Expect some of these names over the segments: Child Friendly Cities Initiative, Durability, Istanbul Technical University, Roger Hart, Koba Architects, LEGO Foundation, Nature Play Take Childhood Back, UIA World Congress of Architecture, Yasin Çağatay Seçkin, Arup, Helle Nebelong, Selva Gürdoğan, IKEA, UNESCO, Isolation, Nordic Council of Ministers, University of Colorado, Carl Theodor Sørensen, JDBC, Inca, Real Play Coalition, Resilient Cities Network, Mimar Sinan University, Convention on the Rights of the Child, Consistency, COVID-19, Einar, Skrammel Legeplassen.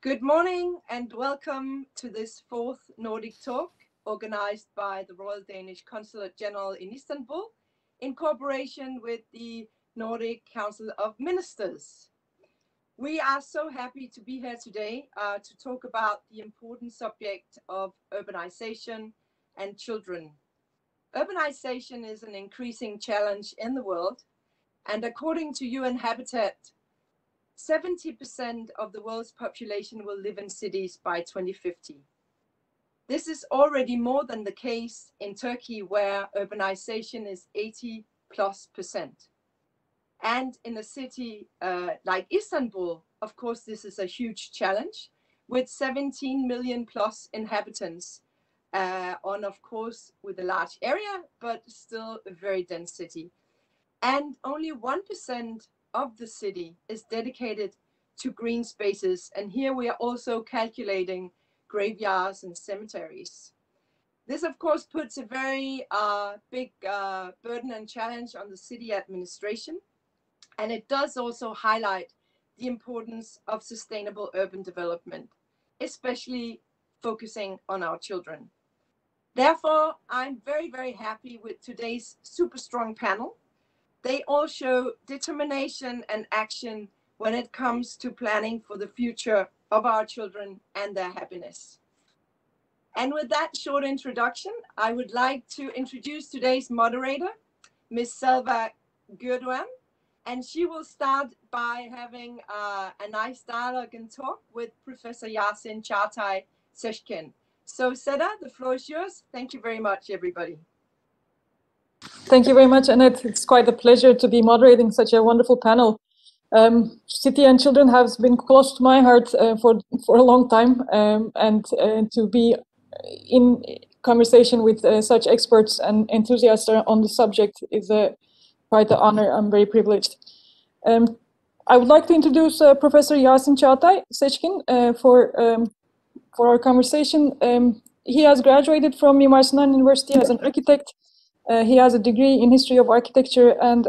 Good morning and welcome to this fourth Nordic Talk organized by the Royal Danish Consulate General in Istanbul in cooperation with the Nordic Council of Ministers. We are so happy to be here today to talk about the important subject of urbanization and children. Urbanization is an increasing challenge in the world, and according to UN Habitat, 70% of the world's population will live in cities by 2050. This is already more than the case in Turkey, where urbanization is 80+%. And in a city like Istanbul, of course, this is a huge challenge with 17 million plus inhabitants on, of course, with a large area, but still a very dense city. And only 1% of the city is dedicated to green spaces, and here we are also calculating graveyards and cemeteries. This of course puts a very big burden and challenge on the city administration, and it does also highlight the importance of sustainable urban development, especially focusing on our children. Therefore, I'm very happy with today's super strong panel. They all show determination and action when it comes to planning for the future of our children and their happiness. And with that short introduction, I would like to introduce today's moderator, Ms. Selva Gürdoğan, and she will start by having a nice dialogue and talk with Professor Yasin Çağatay Seçkin. So Seda, the floor is yours. Thank you very much, everybody. Thank you very much, Anette. It's quite a pleasure to be moderating such a wonderful panel. City and children has been close to my heart for a long time, and to be in conversation with such experts and enthusiasts on the subject is quite an honor. I'm very privileged. I would like to introduce Professor Yasin Çağatay Seçkin for our conversation. He has graduated from Mimar Sinan University as an architect. He has a degree in history of architecture and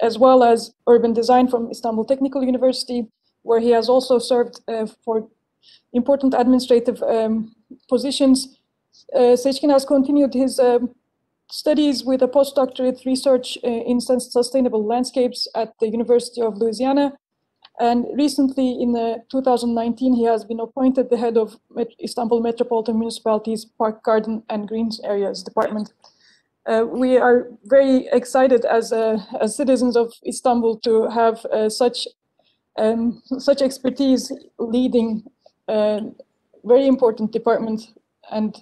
as well as urban design from Istanbul Technical University, where he has also served for important administrative positions. Seçkin has continued his studies with a postdoctorate research in sustainable landscapes at the University of Louisiana. And recently, in 2019, he has been appointed the head of Istanbul Metropolitan Municipality's Park, Garden and Greens Areas Department. We are very excited as citizens of Istanbul to have such expertise leading a very important department. And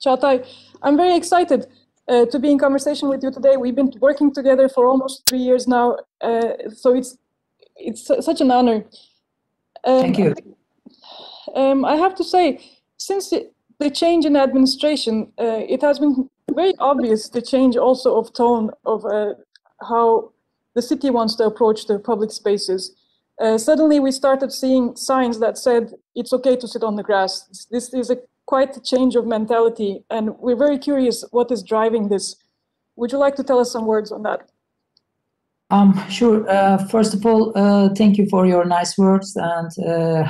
Çağatay, I'm very excited to be in conversation with you today. We've been working together for almost 3 years now, so it's such an honor. Thank you. I have to say, since the change in administration, it has been very obvious the change also of tone of how the city wants to approach the public spaces. Suddenly we started seeing signs that said it's okay to sit on the grass. This is quite a change of mentality, and we're very curious what is driving this. Would you like to tell us some words on that? Sure. First of all, thank you for your nice words, and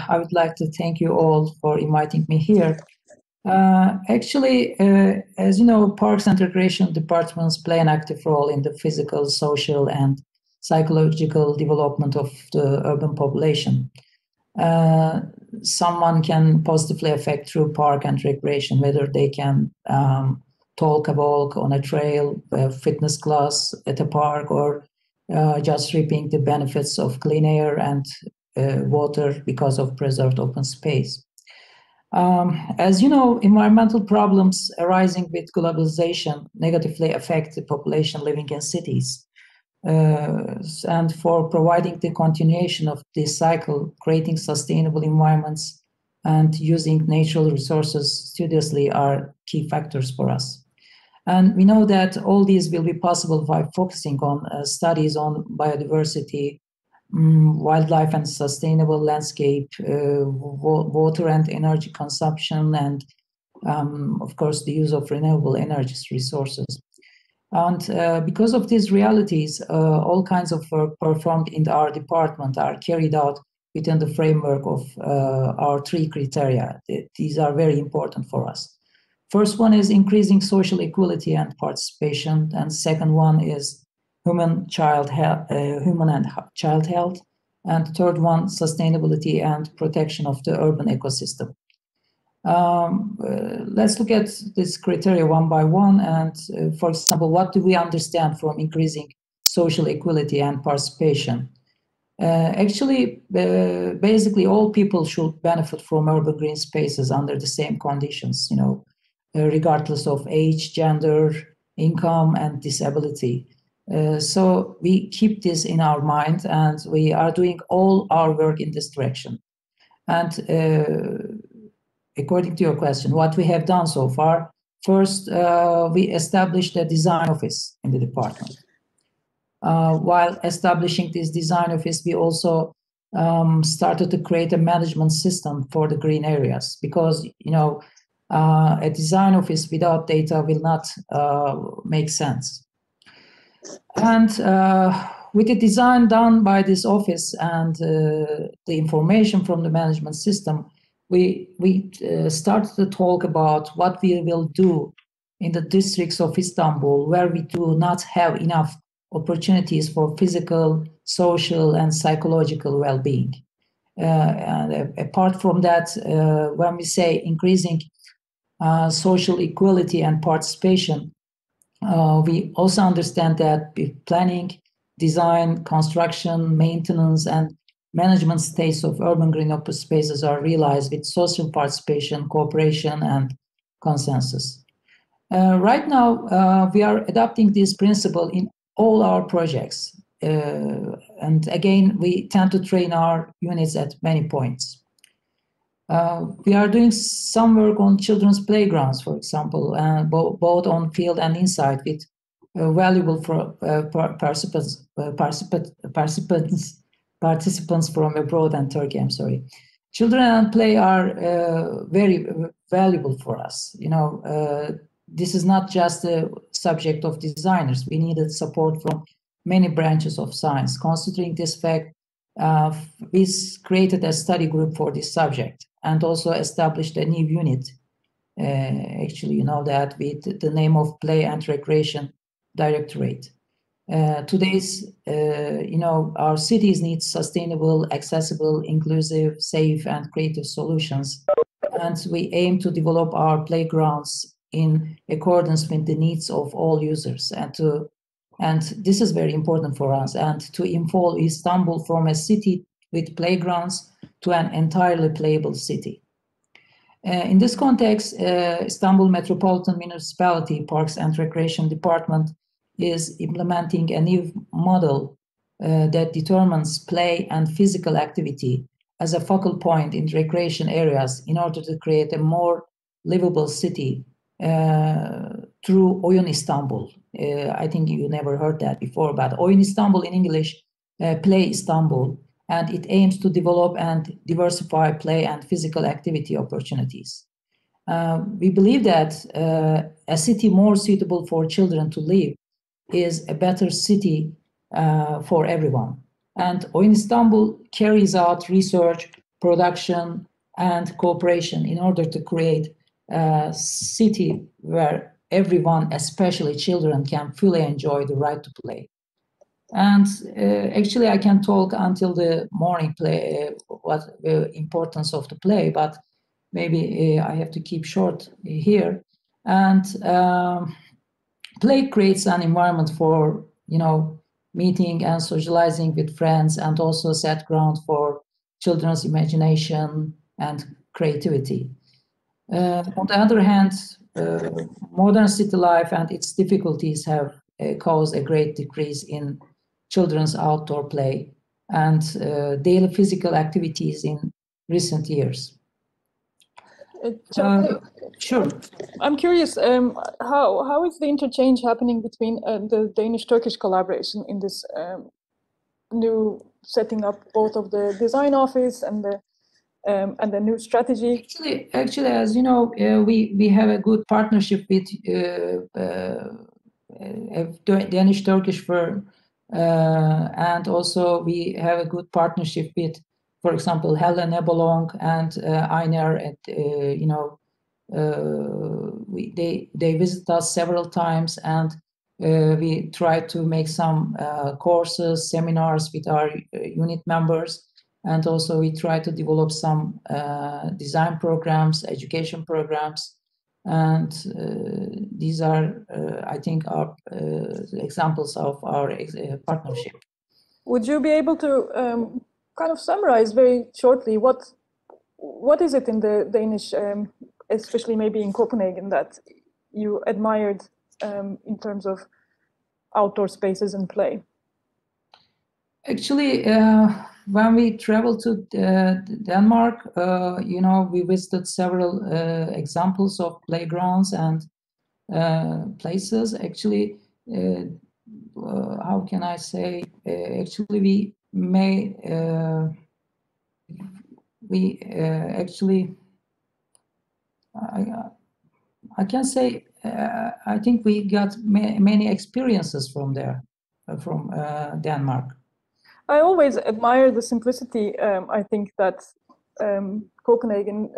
I would like to thank you all for inviting me here. Actually, as you know, parks and recreation departments play an active role in the physical, social, and psychological development of the urban population. Someone can positively affect through park and recreation, whether they can talk a walk on a trail, a fitness class at a park, or just reaping the benefits of clean air and water because of preserved open space. As you know, environmental problems arising with globalization negatively affect the population living in cities. And for providing the continuation of this cycle, creating sustainable environments and using natural resources studiously are key factors for us. And we know that all these will be possible by focusing on studies on biodiversity, wildlife and sustainable landscape, water and energy consumption, and of course the use of renewable energy resources. And because of these realities, all kinds of work performed in our department are carried out within the framework of our three criteria. These are very important for us. First one is increasing social equality and participation, and second one is human and child health, and third one, sustainability and protection of the urban ecosystem. Let's look at this criteria one by one, and for example, what do we understand from increasing social equality and participation? Basically all people should benefit from urban green spaces under the same conditions, you know, regardless of age, gender, income, and disability. So we keep this in our mind, and we are doing all our work in this direction. And according to your question, what we have done so far, first, we established a design office in the department. While establishing this design office, we also started to create a management system for the green areas, because, you know, a design office without data will not make sense. And with the design done by this office and the information from the management system, we started to talk about what we will do in the districts of Istanbul where we do not have enough opportunities for physical, social, and psychological well-being. And apart from that, when we say increasing social equality and participation, we also understand that planning, design, construction, maintenance, and management states of urban green open spaces are realized with social participation, cooperation, and consensus. Right now, we are adopting this principle in all our projects. And again, we tend to train our units at many points. We are doing some work on children's playgrounds, for example, both on field and inside, with valuable participants from abroad and Turkey. I'm sorry. Children and play are very valuable for us. You know, this is not just the subject of designers. We needed support from many branches of science. Considering this fact, we created a study group for this subject, and also established a new unit, actually, you know, that with the name of Play and Recreation Directorate. Today's, you know, our cities need sustainable, accessible, inclusive, safe, and creative solutions. And we aim to develop our playgrounds in accordance with the needs of all users, and this is very important for us, and to evolve Istanbul from a city with playgrounds to an entirely playable city. In this context, Istanbul Metropolitan Municipality Parks and Recreation Department is implementing a new model that determines play and physical activity as a focal point in recreation areas in order to create a more livable city through Oyun Istanbul. I think you never heard that before, but Oyun Istanbul in English, Play Istanbul, and it aims to develop and diversify play and physical activity opportunities. We believe that a city more suitable for children to live is a better city for everyone. And Oyun Istanbul carries out research, production, and cooperation in order to create a city where everyone, especially children, can fully enjoy the right to play. And actually, I can talk until the morning play, what the importance of the play, but maybe I have to keep short here. And play creates an environment for, you know, meeting and socializing with friends, and also set ground for children's imagination and creativity. On the other hand, modern city life and its difficulties have caused a great decrease in children's outdoor play and daily physical activities in recent years. Sure. I'm curious, how is the interchange happening between the Danish-Turkish collaboration in this new setting up, both of the design office and the new strategy? Actually, as you know, we have a good partnership with a Danish-Turkish firm, and also we have a good partnership with for example, Helle Nebelong and Einar, they visit us several times, and we try to make some courses, seminars with our unit members. And also we try to develop some design programs, education programs. And these are, I think, our examples of our partnership. Would you be able to kind of summarize very shortly what is it in the Danish, especially maybe in Copenhagen, that you admired in terms of outdoor spaces and play? Actually, when we traveled to Denmark, we visited several examples of playgrounds and places. Actually, how can I say? Actually, I can say I think we got many experiences from there, from Denmark. I always admire the simplicity, I think, that Copenhagen,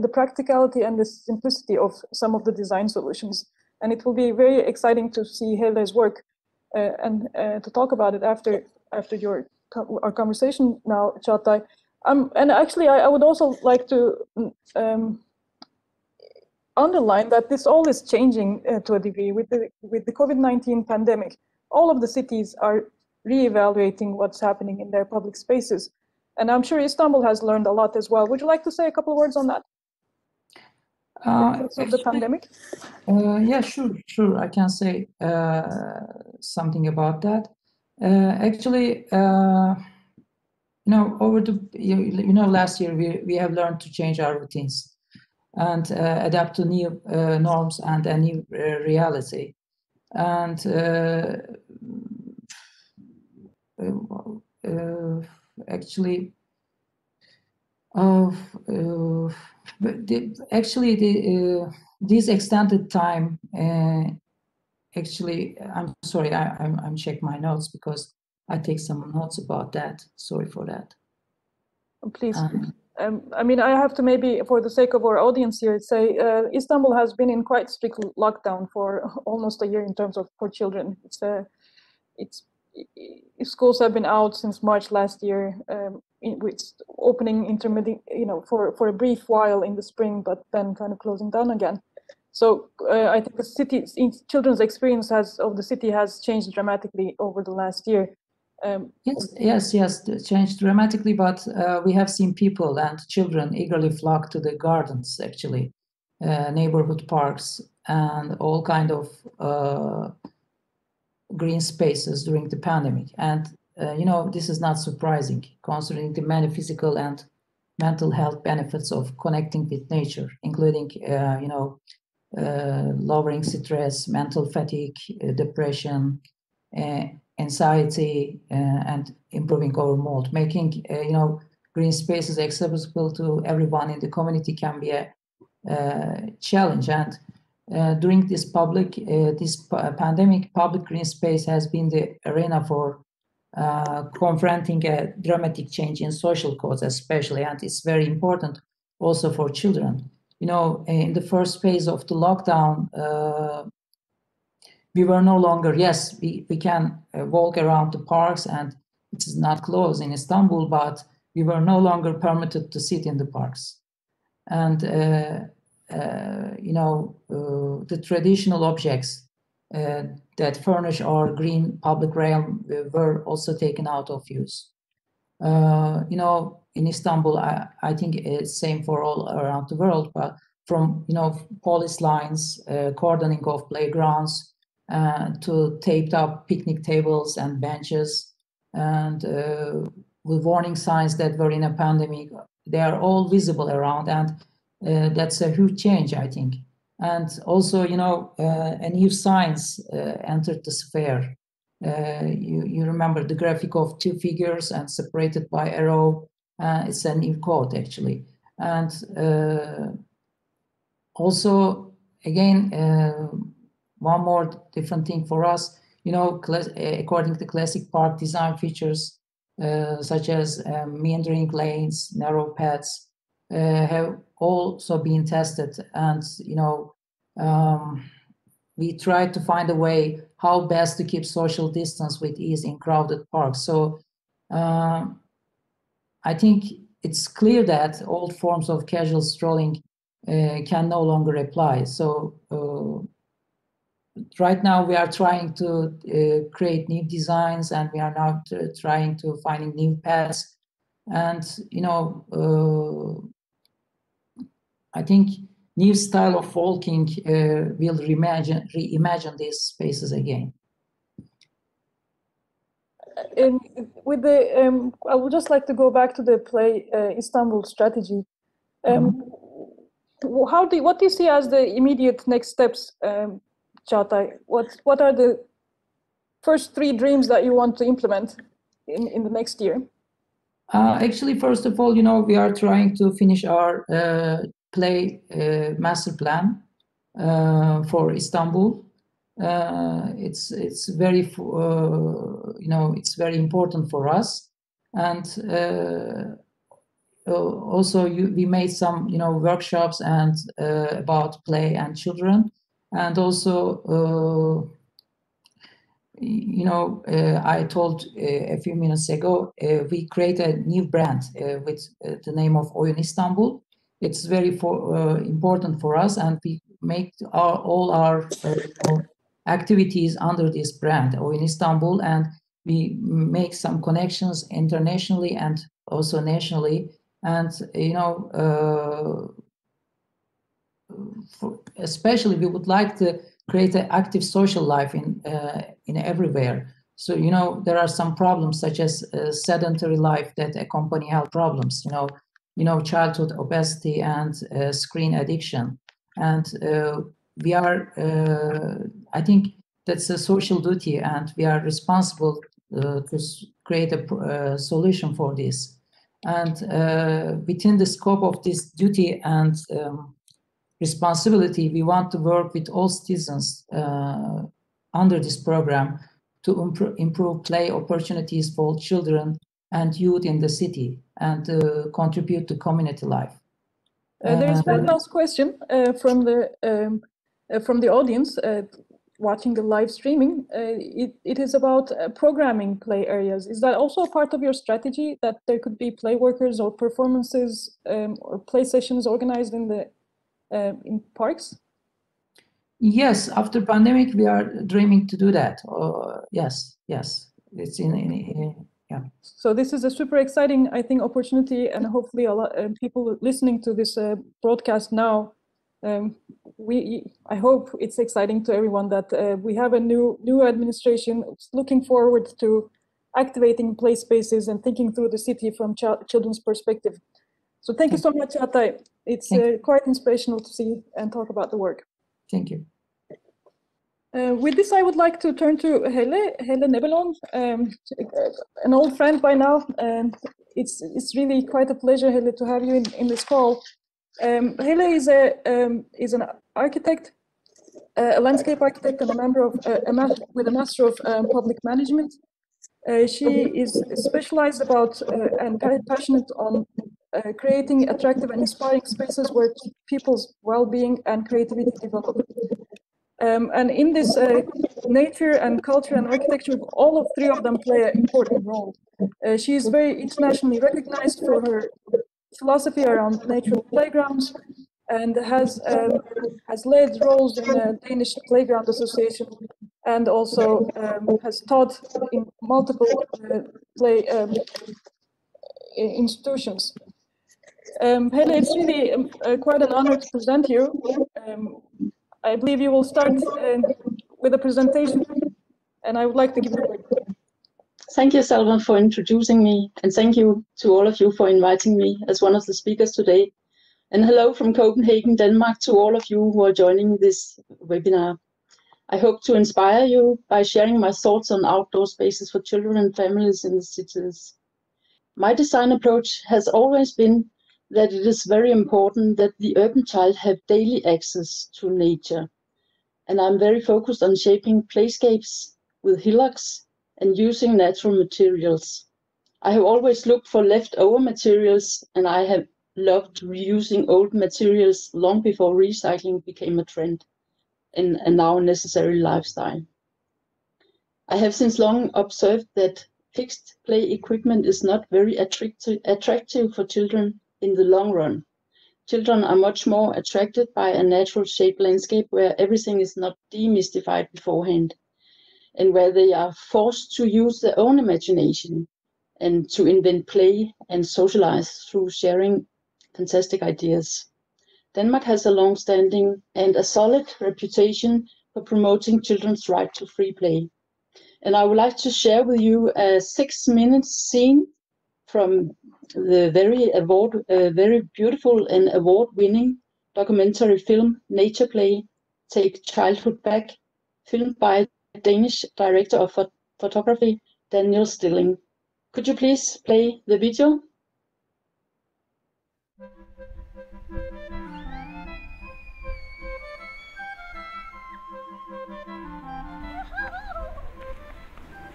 the practicality and the simplicity of some of the design solutions. And it will be very exciting to see Helle's work and to talk about it after our conversation now, Çağatay. And actually, I would also like to underline that this all is changing to a degree with the COVID-19 pandemic. All of the cities are reevaluating what's happening in their public spaces. And I'm sure Istanbul has learned a lot as well. Would you like to say a couple of words on that? Of the pandemic? Yeah, sure. I can say something about that. Last year we have learned to change our routines and adapt to new norms and a new reality. And this extended time. I'm sorry. I'm check my notes because I take some notes about that. Sorry for that. Please. I have to, maybe for the sake of our audience here, say Istanbul has been in quite strict lockdown for almost a year in terms of for children. Schools have been out since March last year, with opening intermediate, for a brief while in the spring, but then kind of closing down again. So I think the city's children's experience has changed dramatically over the last year. Yes, changed dramatically. But we have seen people and children eagerly flock to the gardens, actually, neighborhood parks, and all kind of green spaces during the pandemic. And this is not surprising, considering the many physical and mental health benefits of connecting with nature, including lowering stress, mental fatigue, depression, anxiety, and improving our mood. Making green spaces accessible to everyone in the community can be a challenge. And during this pandemic, public green space has been the arena for confronting a dramatic change in social codes, especially, and it's very important also for children. In the first phase of the lockdown, we were no longer, we can walk around the parks, and it is not closed in Istanbul, but we were no longer permitted to sit in the parks. And the traditional objects that furnish our green public realm were also taken out of use. In Istanbul, I think it's same for all around the world, but from, police lines, cordoning of playgrounds, to taped up picnic tables and benches, and with warning signs that were in a pandemic, they are all visible around. And that's a huge change, I think. And also, a new science entered the sphere. You remember the graphic of two figures and separated by arrow. It's a new code, actually. And also, again, one more different thing for us, according to classic park design features, such as meandering lanes, narrow paths, have also been tested. And, you know, we tried to find a way how best to keep social distance with ease in crowded parks. So I think it's clear that old forms of casual strolling can no longer apply. So right now we are trying to create new designs, and we are now trying to find new paths. And, you know, I think new style of walking will reimagine these spaces again. And with the, I would just like to go back to the Play Istanbul strategy. What do you see as the immediate next steps, Çağatay? What are the first three dreams that you want to implement in the next year? Actually, first of all, you know, we are trying to finish our Play master plan for Istanbul. It's very you know, it's very important for us, and also we made some, you know, workshops and about play and children, and also you know, I told a few minutes ago we created a new brand with the name of Oyun Istanbul. It's very important for us, and we make all our activities under this brand or in Istanbul, and we make some connections internationally and also nationally. And, you know, especially we would like to create an active social life in everywhere. So, you know, there are some problems such as sedentary life that accompany health problems, you know, childhood obesity and screen addiction. And we are, I think that's a social duty, and we are responsible to create a solution for this. And within the scope of this duty and responsibility, we want to work with all citizens under this program to improve play opportunities for children and youth in the city, and contribute to community life. There is one last question from the audience watching the live streaming. It is about programming play areas. Is that also a part of your strategy, that there could be play workers or performances or play sessions organized in the in parks? Yes, after pandemic, we are dreaming to do that. Yes, it's in yeah. So this is a super exciting, I think, opportunity, and hopefully a lot of people listening to this broadcast now, I hope it's exciting to everyone that we have a new administration looking forward to activating play spaces and thinking through the city from children's perspective. So thank you so much, Çağatay. It's quite inspirational to see and talk about the work. Thank you. With this, I would like to turn to Helle Nebelong, an old friend by now. It's really quite a pleasure, Helle, to have you in this call. Helle is an architect, a landscape architect, and a member of with a master of public management. She is specialized about and very passionate on creating attractive and inspiring spaces where people's well-being and creativity develop. And in this, nature and culture and architecture, all of three of them play an important role. She is very internationally recognized for her philosophy around natural playgrounds, and has led roles in the Danish Playground Association, and also has taught in multiple play institutions. Helle, it's really quite an honor to present you. I believe you will start with a presentation, and I would like to give you a break. Thank you, Selva, for introducing me, and thank you to all of you for inviting me as one of the speakers today. And hello from Copenhagen, Denmark, to all of you who are joining this webinar. I hope to inspire you by sharing my thoughts on outdoor spaces for children and families in the cities. My design approach has always been that it is very important that the urban child have daily access to nature. And I'm very focused on shaping playscapes with hillocks and using natural materials. I have always looked for leftover materials, and I have loved reusing old materials long before recycling became a trend and a now necessary lifestyle. I have since long observed that fixed play equipment is not very attractive for children in the long run. Children are much more attracted by a natural shaped landscape where everything is not demystified beforehand, and where they are forced to use their own imagination and to invent play and socialize through sharing fantastic ideas. Denmark has a long-standing and a solid reputation for promoting children's right to free play. And I would like to share with you a 6-minute scene from the very beautiful and award-winning documentary film Nature Play Take Childhood Back, filmed by Danish director of photography Daniel Stilling. Could you please play the video?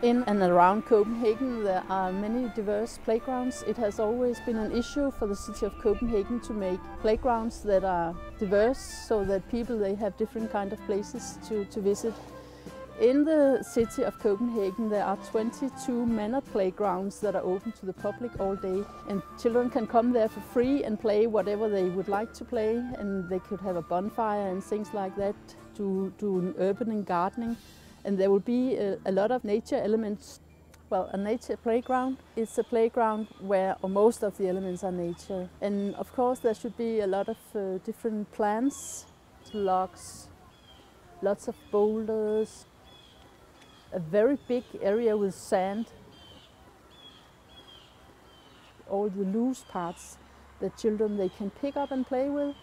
In and around Copenhagen, there are many diverse playgrounds. It has always been an issue for the city of Copenhagen to make playgrounds that are diverse, so that people, they have different kind of places to visit. In the city of Copenhagen, there are 22 manor playgrounds that are open to the public all day, and children can come there for free and play whatever they would like to play, and they could have a bonfire and things like that, do urban gardening. And there will be a lot of nature elements. Well, a nature playground is a playground where most of the elements are nature. And of course there should be a lot of different plants, logs, lots of boulders, a very big area with sand. All the loose parts that children, they can pick up and play with.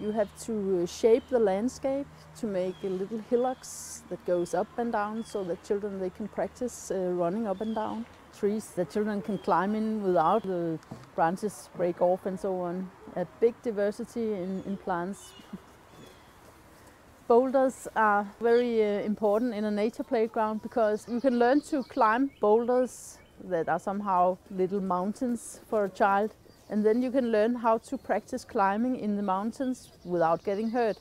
You have to shape the landscape to make little hillocks that goes up and down, so that children, they can practice running up and down. Trees that children can climb in without the branches break off and so on. A big diversity in plants. Boulders are very important in a nature playground, because you can learn to climb boulders that are somehow little mountains for a child. And then you can learn how to practice climbing in the mountains without getting hurt.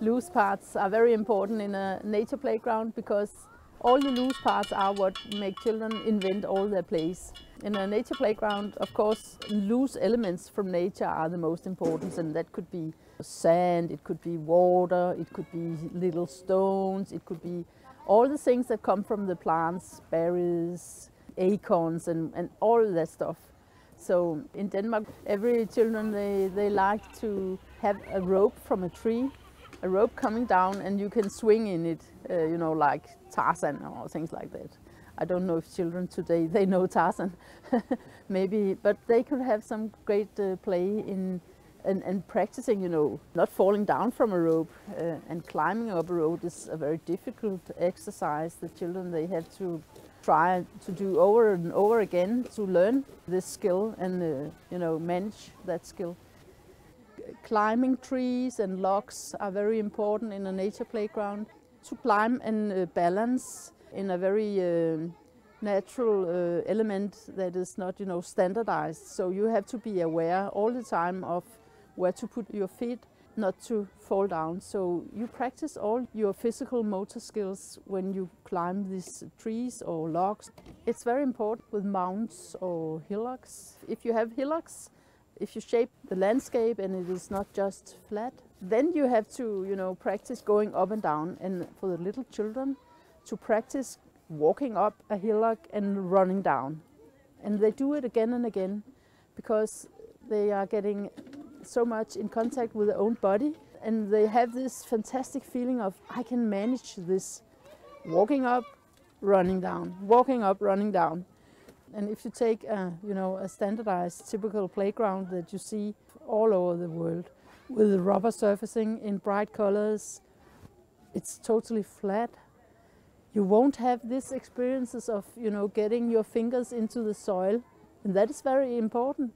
Loose parts are very important in a nature playground, because all the loose parts are what make children invent all their plays. In a nature playground, of course, loose elements from nature are the most important, and that could be sand, it could be water, it could be little stones, it could be all the things that come from the plants, berries, acorns, and all that stuff. So in Denmark, every children, they like to have a rope from a tree, a rope coming down, and you can swing in it, you know, like Tarzan or things like that. I don't know if children today, they know Tarzan, maybe, but they could have some great play in and practicing, you know, not falling down from a rope and climbing up a rope is a very difficult exercise that children, they have to try to do over and over again to learn this skill and you know, manage that skill. Climbing trees and logs are very important in a nature playground. To climb and balance in a very natural element that is not, you know, standardized. So you have to be aware all the time of where to put your feet, not to fall down. So you practice all your physical motor skills when you climb these trees or logs. It's very important with mounds or hillocks. If you have hillocks, if you shape the landscape and it is not just flat, then you have to, you know, practice going up and down. And for the little children, to practice walking up a hillock and running down. And they do it again and again, because they are getting so much in contact with their own body, and they have this fantastic feeling of, I can manage this, walking up, running down, walking up, running down. And if you take a, you know, a standardized typical playground that you see all over the world, with rubber surfacing in bright colors, it's totally flat. You won't have these experiences of, you know, getting your fingers into the soil, and that is very important.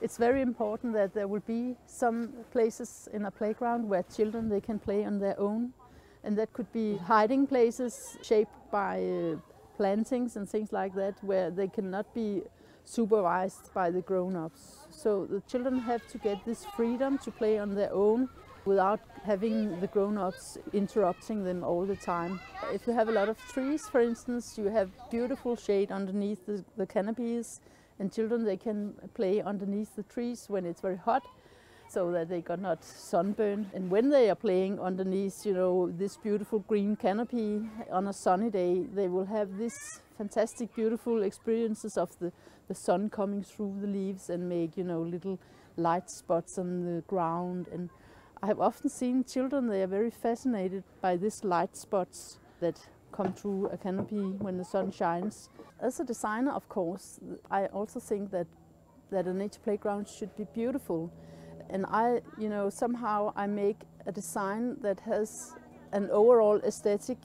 It's very important that there will be some places in a playground where children, they can play on their own, and that could be hiding places shaped by plantings and things like that, where they cannot be supervised by the grown-ups. So the children have to get this freedom to play on their own without having the grown-ups interrupting them all the time. If you have a lot of trees, for instance, you have beautiful shade underneath the canopies, and children, they can play underneath the trees when it's very hot, so that they got not sunburned. And when they are playing underneath, you know, this beautiful green canopy on a sunny day, they will have this fantastic, beautiful experiences of the sun coming through the leaves and make, you know, little light spots on the ground. And I have often seen children, they are very fascinated by these light spots that come through a canopy when the sun shines. As a designer, of course, I also think that a nature playground should be beautiful. And I, you know, somehow I make a design that has an overall aesthetic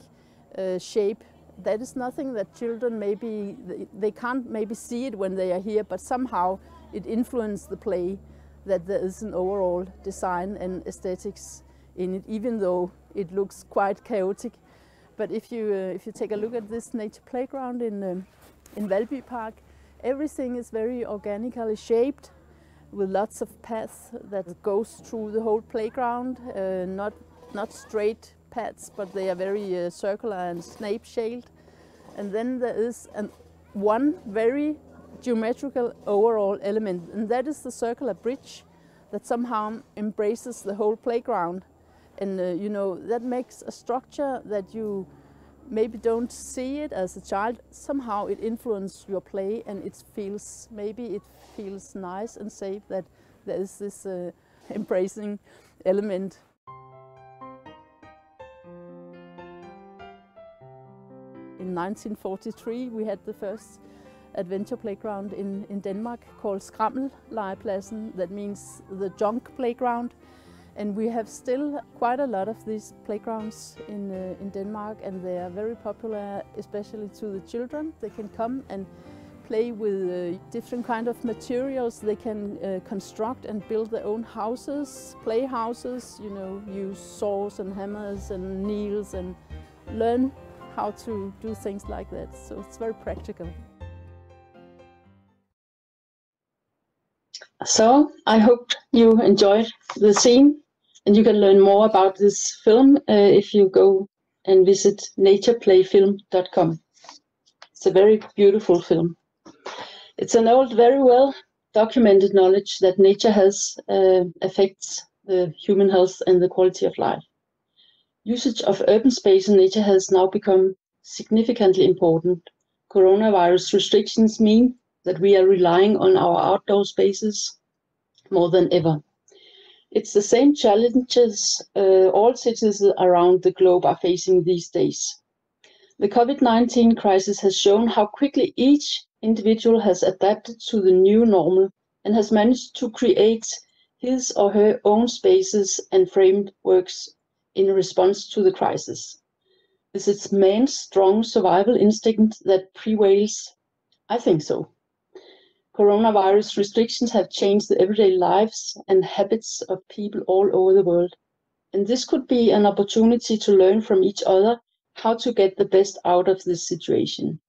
shape. That is nothing that children maybe, they can't maybe see it when they are here, but somehow it influences the play, that there is an overall design and aesthetics in it, even though it looks quite chaotic. But if you take a look at this nature playground in Valby Park, everything is very organically shaped, with lots of paths that goes through the whole playground, not straight paths, but they are very circular and snake-shaped. And then there is one very geometrical overall element, and that is the circular bridge that somehow embraces the whole playground. And you know, that makes a structure that you maybe don't see it as a child. Somehow it influences your play, and it feels nice and safe that there is this embracing element. In 1943 we had the first adventure playground in Denmark called Skrammel Legeplassen, that means the junk playground. And we have still quite a lot of these playgrounds in Denmark, and they are very popular, especially to the children. They can come and play with different kind of materials. They can construct and build their own houses, playhouses, you know, use saws and hammers and nails and learn how to do things like that. So it's very practical. So I hope you enjoyed the scene. And you can learn more about this film if you go and visit natureplayfilm.com. It's a very beautiful film. It's an old, very well documented knowledge that nature has affects the human health and the quality of life. Usage of urban space and nature has now become significantly important. Coronavirus restrictions mean that we are relying on our outdoor spaces more than ever. It's the same challenges all cities around the globe are facing these days. The COVID-19 crisis has shown how quickly each individual has adapted to the new normal and has managed to create his or her own spaces and frameworks in response to the crisis. Is it man's strong survival instinct that prevails? I think so. Coronavirus restrictions have changed the everyday lives and habits of people all over the world. And this could be an opportunity to learn from each other how to get the best out of this situation.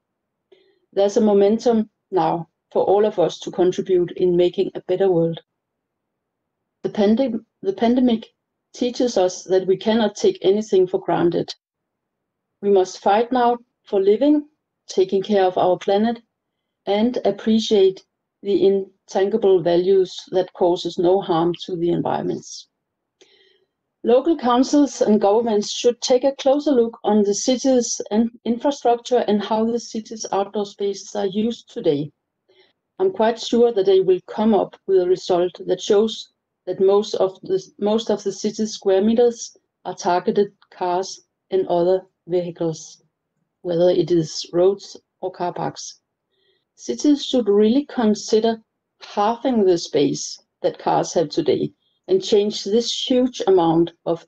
There's a momentum now for all of us to contribute in making a better world. The pandemic teaches us that we cannot take anything for granted. We must fight now for living, taking care of our planet, and appreciate the intangible values that causes no harm to the environments. Local councils and governments should take a closer look on the cities and infrastructure and how the city's outdoor spaces are used today. I'm quite sure that they will come up with a result that shows that most of the city's square meters are targeted cars and other vehicles, whether it is roads or car parks. Cities should really consider halving the space that cars have today and change this huge amount of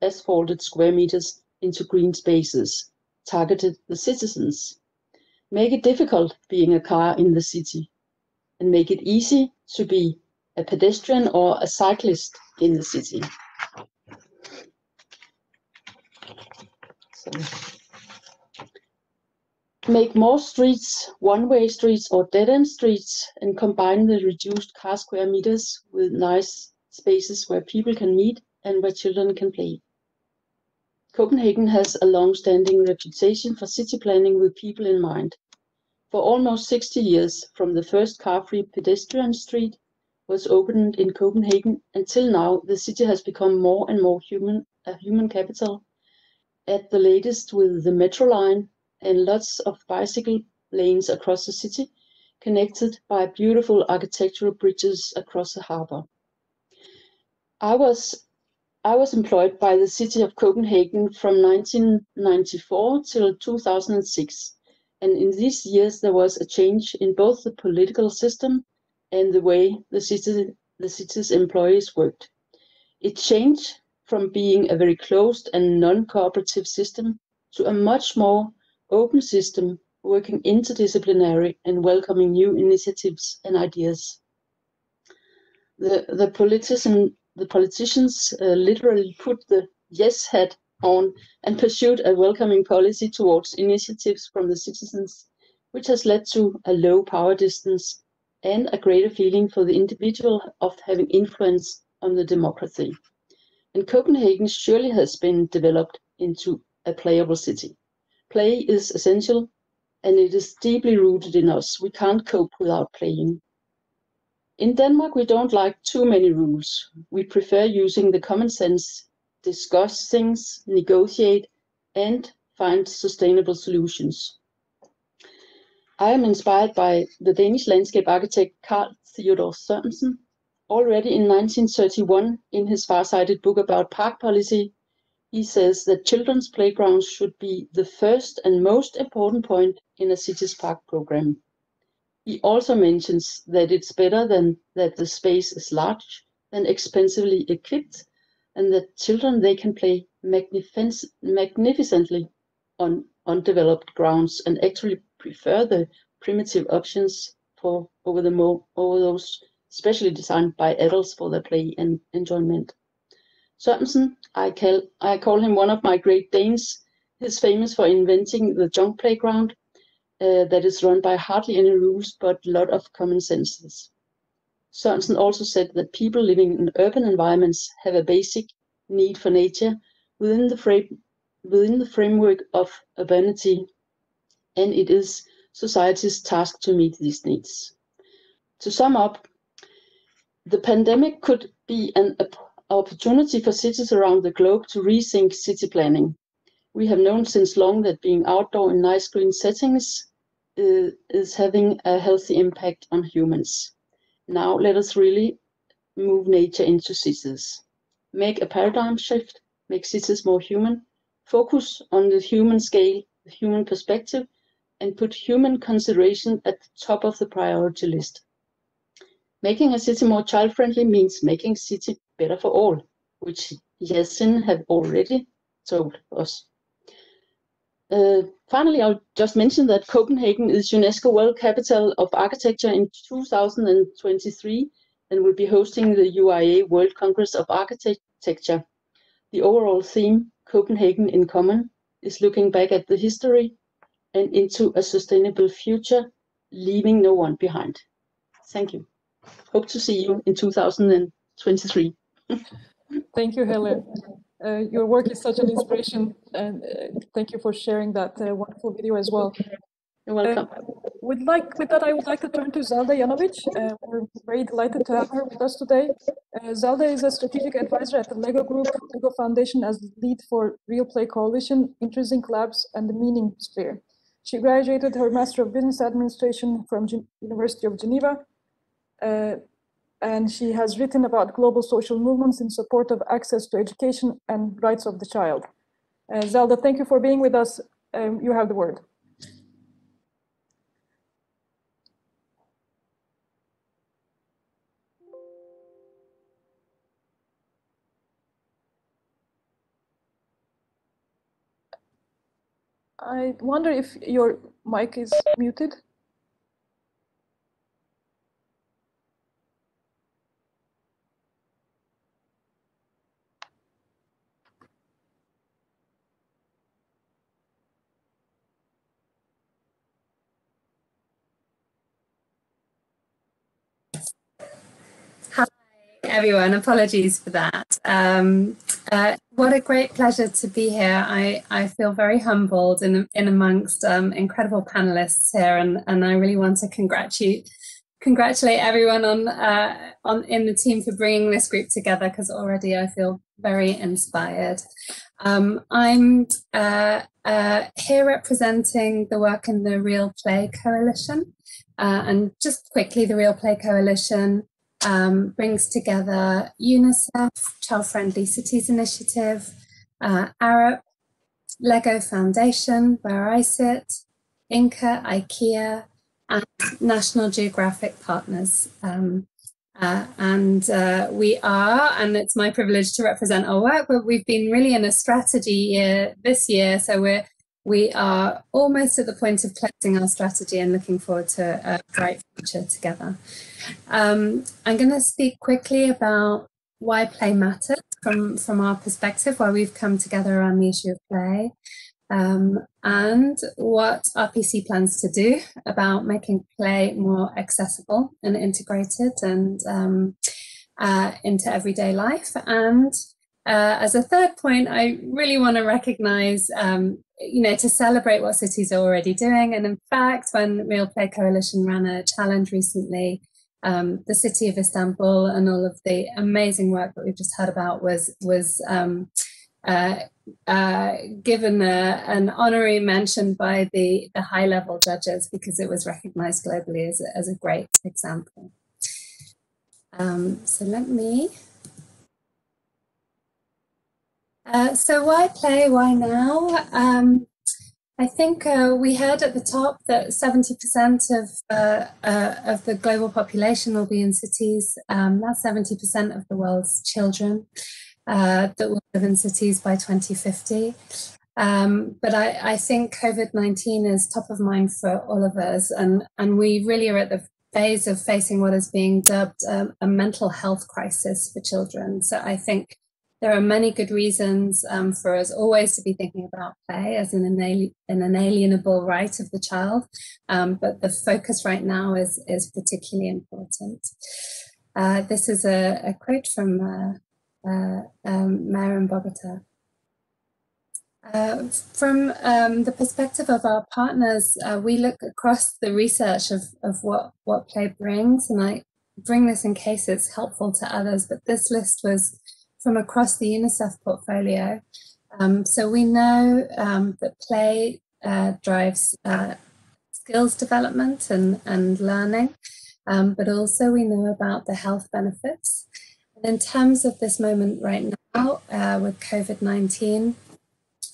asphalted square meters into green spaces targeted the citizens. Make it difficult being a car in the city and make it easy to be a pedestrian or a cyclist in the city. So. make more streets one-way streets or dead-end streets, and combine the reduced car square meters with nice spaces where people can meet and where children can play. Copenhagen has a long-standing reputation for city planning with people in mind. For almost 60 years, from the first car-free pedestrian street was opened in Copenhagen until now, the city has become more and more a human capital, at the latest with the metro line and lots of bicycle lanes across the city, connected by beautiful architectural bridges across the harbour. I was employed by the city of Copenhagen from 1994 till 2006, and in these years there was a change in both the political system and the way the city's employees worked. It changed from being a very closed and non-cooperative system to a much more open system, working interdisciplinary and welcoming new initiatives and ideas. The politicians literally put the yes hat on and pursued a welcoming policy towards initiatives from the citizens, which has led to a low power distance and a greater feeling for the individual of having influence on the democracy. And Copenhagen surely has been developed into a playable city. Play is essential, and it is deeply rooted in us. We can't cope without playing. In Denmark, we don't like too many rules. We prefer using the common sense, discuss things, negotiate, and find sustainable solutions. I am inspired by the Danish landscape architect Carl Theodor Sørensen. Already in 1931, in his far-sighted book about park policy, he says that children's playgrounds should be the first and most important point in a city's park program. He also mentions that it's better than that the space is large and expensively equipped, and that children, they can play magnificently on undeveloped grounds, and actually prefer the primitive options over those specially designed by adults for their play and enjoyment. Sørensen, I call him one of my great Danes, is famous for inventing the junk playground that is run by hardly any rules but a lot of common senses. Sørensen also said that people living in urban environments have a basic need for nature within the framework of urbanity, and it is society's task to meet these needs. To sum up, the pandemic could be an opportunity for cities around the globe to rethink city planning. We have known since long that being outdoor in nice green settings is having a healthy impact on humans. Now let us really move nature into cities. Make a paradigm shift, make cities more human, focus on the human scale, the human perspective, and put human consideration at the top of the priority list. Making a city more child-friendly means making city better for all, which Yasin have already told us. Finally, I'll just mention that Copenhagen is UNESCO World Capital of Architecture in 2023 and will be hosting the UIA World Congress of Architecture. The overall theme, Copenhagen in Common, is looking back at the history and into a sustainable future, leaving no one behind. Thank you. Hope to see you in 2023. Thank you, Helle. Your work is such an inspiration, and thank you for sharing that wonderful video as well. You're welcome. With that, I would like to turn to Zelda Yankovich. We're very delighted to have her with us today. Zelda is a strategic advisor at the LEGO Group, LEGO Foundation as the lead for Real Play Coalition, Intrinsic Labs, and the Meaning Sphere. She graduated her Master of Business Administration from University of Geneva. And she has written about global social movements in support of access to education and rights of the child. Zelda, thank you for being with us. You have the word. I wonder if your mic is muted. everyone. Apologies for that. What a great pleasure to be here. I feel very humbled in amongst incredible panelists here, and I really want to congratulate everyone in the team for bringing this group together, because already I feel very inspired. I'm here representing the work in the Real Play Coalition, and just quickly, the Real Play Coalition brings together UNICEF, Child Friendly Cities Initiative, Arup, LEGO Foundation, where I sit, Inca, IKEA, and National Geographic partners. We are, and it's my privilege to represent our work, but we've been really in a strategy year this year. So we are almost at the point of collecting our strategy and looking forward to a bright future together. I'm going to speak quickly about why play matters from our perspective, why we've come together around the issue of play, and what RPC plans to do about making play more accessible and integrated and into everyday life. And as a third point, I really want to recognise, to celebrate what cities are already doing. And in fact, when Real Play Coalition ran a challenge recently, the city of Istanbul and all of the amazing work that we've just heard about was given an honorary mention by the high-level judges, because it was recognized globally as a great example. So why play, why now? I think we heard at the top that 70% of the global population will be in cities. That's 70% of the world's children that will live in cities by 2050. But I think COVID-19 is top of mind for all of us, and we really are at the phase of facing what is being dubbed a mental health crisis for children. So I think there are many good reasons for us always to be thinking about play as an inalienable right of the child, but the focus right now is particularly important. This is a quote from Mayor in Bogota. From the perspective of our partners, we look across the research of what play brings, and I bring this in case it's helpful to others, but this list was from across the UNICEF portfolio. So we know that play drives skills development and learning, but also we know about the health benefits. In terms of this moment right now with COVID-19,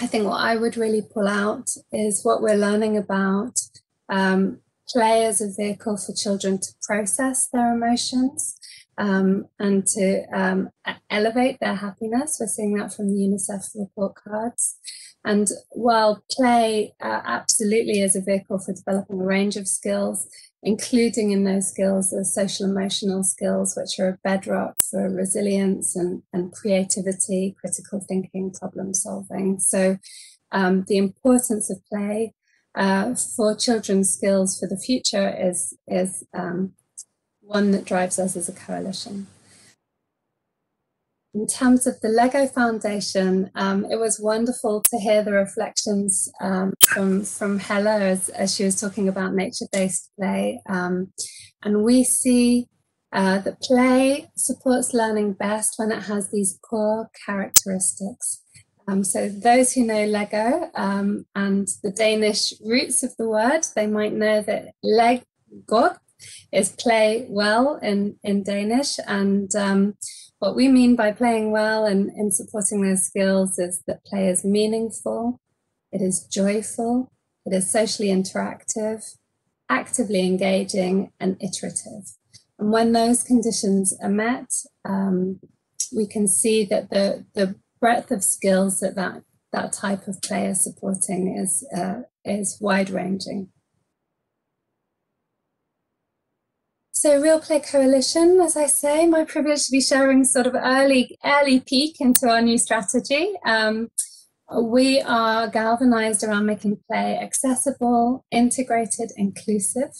I think what I would really pull out is what we're learning about play as a vehicle for children to process their emotions and to elevate their happiness. We're seeing that from the UNICEF report cards. And while play absolutely is a vehicle for developing a range of skills, including in those skills the social emotional skills, which are a bedrock for resilience and creativity, critical thinking, problem solving. So the importance of play for children's skills for the future is one that drives us as a coalition. In terms of the LEGO Foundation, it was wonderful to hear the reflections from Helle as she was talking about nature-based play. And we see that play supports learning best when it has these core characteristics. So those who know LEGO and the Danish roots of the word, they might know that LEGO is play well in Danish, and what we mean by playing well and in supporting those skills is that play is meaningful, it is joyful, it is socially interactive, actively engaging, and iterative. And when those conditions are met, we can see that the breadth of skills that type of play is supporting is wide-ranging. So Real Play Coalition, as I say, my privilege to be sharing sort of early peek into our new strategy. We are galvanized around making play accessible, integrated, inclusive,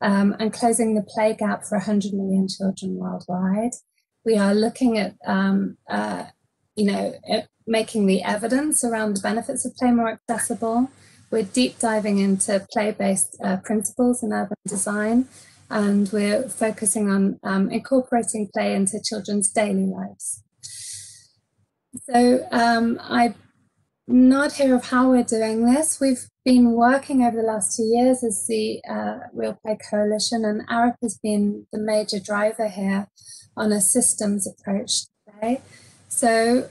and closing the play gap for 100 million children worldwide. We are looking at, making the evidence around the benefits of play more accessible. We're deep diving into play-based principles in urban design, and we're focusing on incorporating play into children's daily lives. So I'm not here of how we're doing this. We've been working over the last 2 years as the Real Play Coalition, and Arup has been the major driver here on a systems approach today. So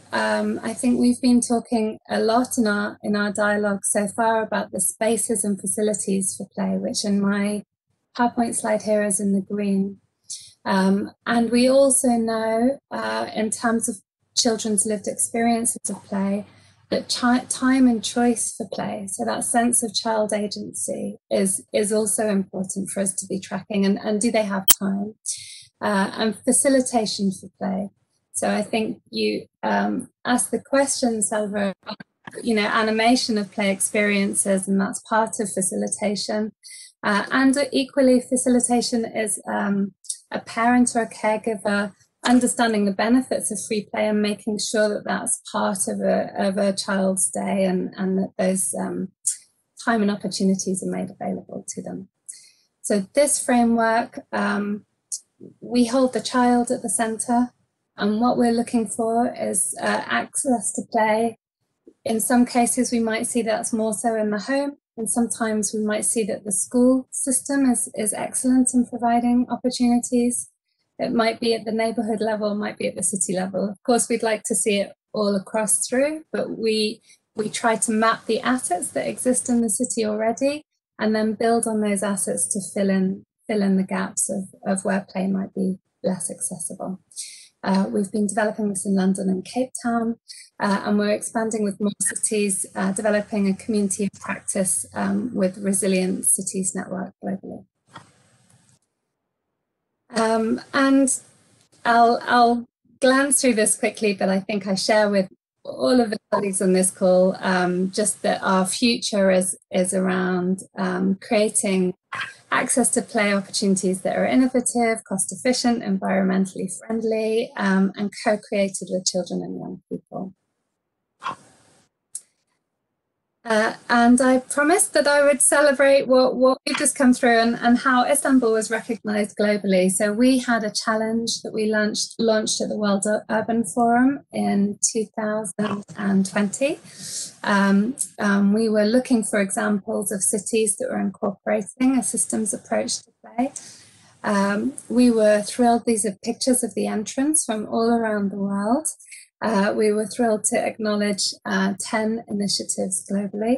I think we've been talking a lot in our dialogue so far about the spaces and facilities for play, which in my PowerPoint slide here is in the green. And we also know in terms of children's lived experiences of play, that time and choice for play, so that sense of child agency is also important for us to be tracking, and do they have time? And facilitation for play. So I think you asked the question, Selva, animation of play experiences, and that's part of facilitation. And equally, facilitation is a parent or a caregiver understanding the benefits of free play and making sure that that's part of a child's day, and that those time and opportunities are made available to them. So this framework, we hold the child at the center, and what we're looking for is access to play. In some cases, we might see that's more so in the home, and sometimes we might see that the school system is excellent in providing opportunities. It might be at the neighborhood level, might be at the city level. Of course, we'd like to see it all across through, but we try to map the assets that exist in the city already, and then build on those assets to fill in the gaps of where play might be less accessible. We've been developing this in London and Cape Town, and we're expanding with more cities, developing a community of practice with Resilient Cities Network globally. And I'll glance through this quickly, but I think I share with all of the colleagues on this call just that our future is around creating access to play opportunities that are innovative, cost efficient, environmentally friendly, and co-created with children and young people. And I promised that I would celebrate what we've just come through, and how Istanbul was recognized globally. So we had a challenge that we launched at the World Urban Forum in 2020. We were looking for examples of cities that were incorporating a systems approach to play. We were thrilled. These are pictures of the entrants from all around the world. We were thrilled to acknowledge 10 initiatives globally,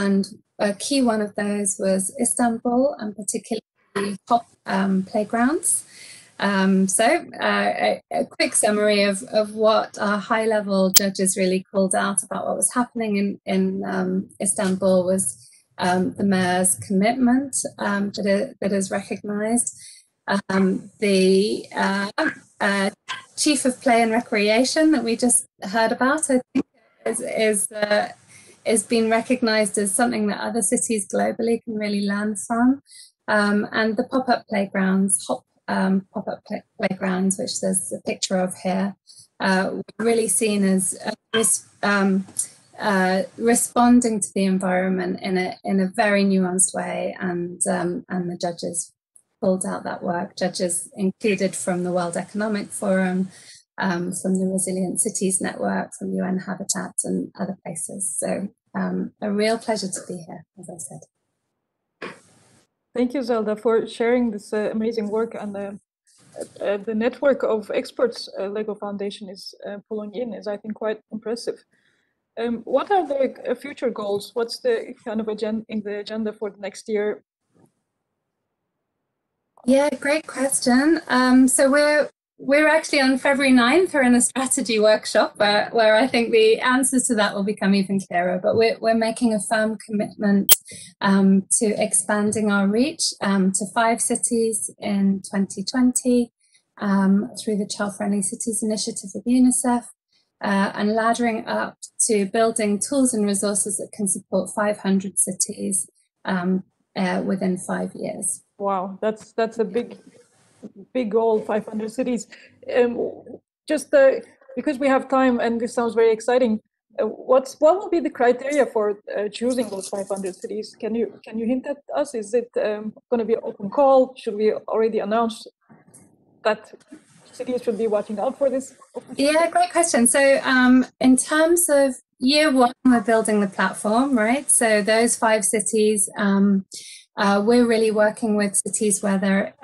and a key one of those was Istanbul, and particularly top playgrounds. So a quick summary of what our high-level judges really called out about what was happening in Istanbul was the mayor's commitment that is recognised. The Chief of Play and Recreation that we just heard about, I think, is being recognised as something that other cities globally can really learn from, and the pop-up playgrounds, pop-up playgrounds, which there's a picture of here, really seen as responding to the environment in a very nuanced way, and the judges pulled out that work. Judges included from the World Economic Forum, from the Resilient Cities Network, from UN Habitat, and other places. So a real pleasure to be here, as I said. Thank you, Zelda, for sharing this amazing work. And the network of experts LEGO Foundation is pulling in is, I think, quite impressive. What are the future goals? What's the kind of agenda in the agenda for the next year? Yeah, great question. So we're actually on February 9th, we're in a strategy workshop where I think the answers to that will become even clearer, but we're making a firm commitment to expanding our reach to 5 cities in 2020 through the Child Friendly Cities Initiative with UNICEF, and laddering up to building tools and resources that can support 500 cities within 5 years. Wow, that's a big big goal, 500 cities. Because we have time, and this sounds very exciting, what will be the criteria for choosing those 500 cities? Can you hint at us? Is it going to be an open call? Should we already announce that cities should be watching out for this? Yeah, great question. So in terms of year one, we're building the platform, right? So those 5 cities, we're really working with cities where there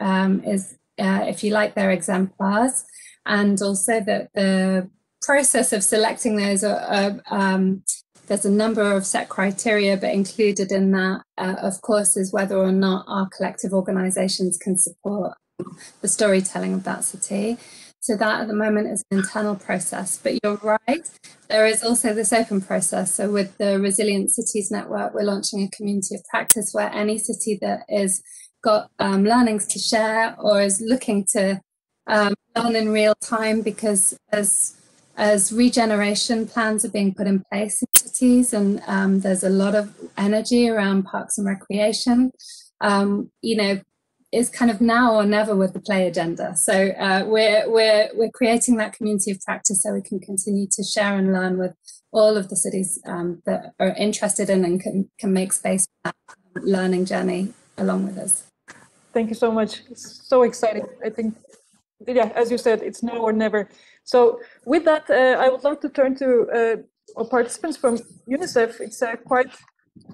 is, if you like, their exemplars, and also that the process of selecting those there's a number of set criteria, but included in that, of course, is whether or not our collective organizations can support the storytelling of that city. So that at the moment is an internal process, but you're right, there is also this open process. So with the Resilient Cities Network, we're launching a community of practice where any city that has got learnings to share or is looking to learn in real time, because as regeneration plans are being put in place in cities, and there's a lot of energy around parks and recreation, you know, is kind of now or never with the play agenda. So we're creating that community of practice so we can continue to share and learn with all of the cities that are interested in and can make space for that learning journey along with us. Thank you so much. It's so exciting. I think, yeah, as you said, it's now or never. So with that, I would like to turn to our participants from UNICEF. It's quite,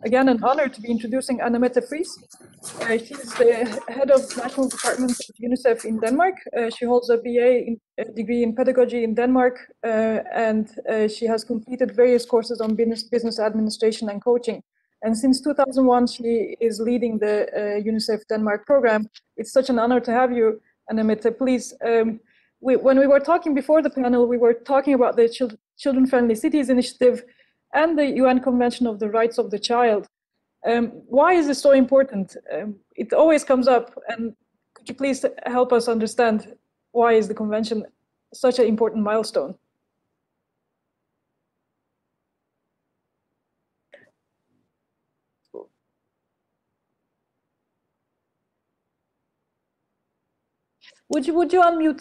again, an honor to be introducing Anette Galskjøt. She's the head of national department at UNICEF in Denmark. She holds a BA degree in pedagogy in Denmark, and she has completed various courses on business administration and coaching. And since 2001, she is leading the UNICEF Denmark program. It's such an honor to have you, Anette. Please, when we were talking before the panel, we were talking about the Children-Friendly Cities Initiative and the UN Convention of the Rights of the Child. Why is this so important? It always comes up, and could you please help us understand why is the convention such an important milestone? Would you unmute?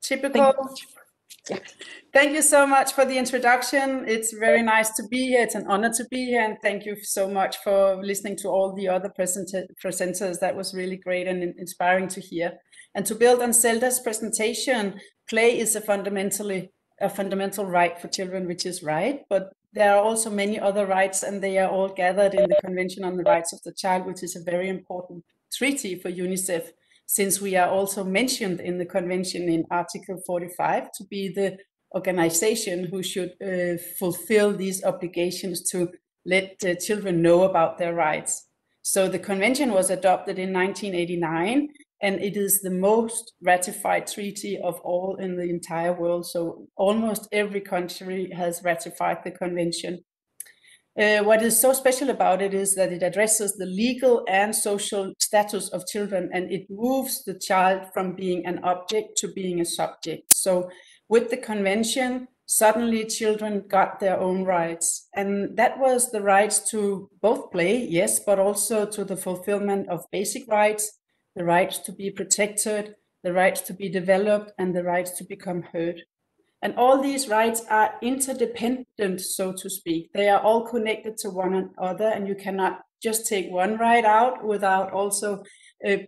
Typical. Thank you so much for the introduction. It's very nice to be here. It's an honor to be here, and thank you so much for listening to all the other presenters. That was really great and inspiring to hear. And to build on Zelda's presentation, play is a fundamental right for children, which is right, but there are also many other rights, and they are all gathered in the Convention on the Rights of the Child, which is a very important treaty for UNICEF, since we are also mentioned in the convention in Article 45 to be the organization who should fulfill these obligations to let the children know about their rights. So the convention was adopted in 1989, and it is the most ratified treaty of all in the entire world. So almost every country has ratified the convention. What is so special about it is that it addresses the legal and social status of children, and it moves the child from being an object to being a subject. So with the convention, suddenly children got their own rights, and that was the rights to both play, yes, but also to the fulfillment of basic rights, the rights to be protected, the rights to be developed, and the rights to become heard. And all these rights are interdependent, so to speak. They are all connected to one another, and you cannot just take one right out without also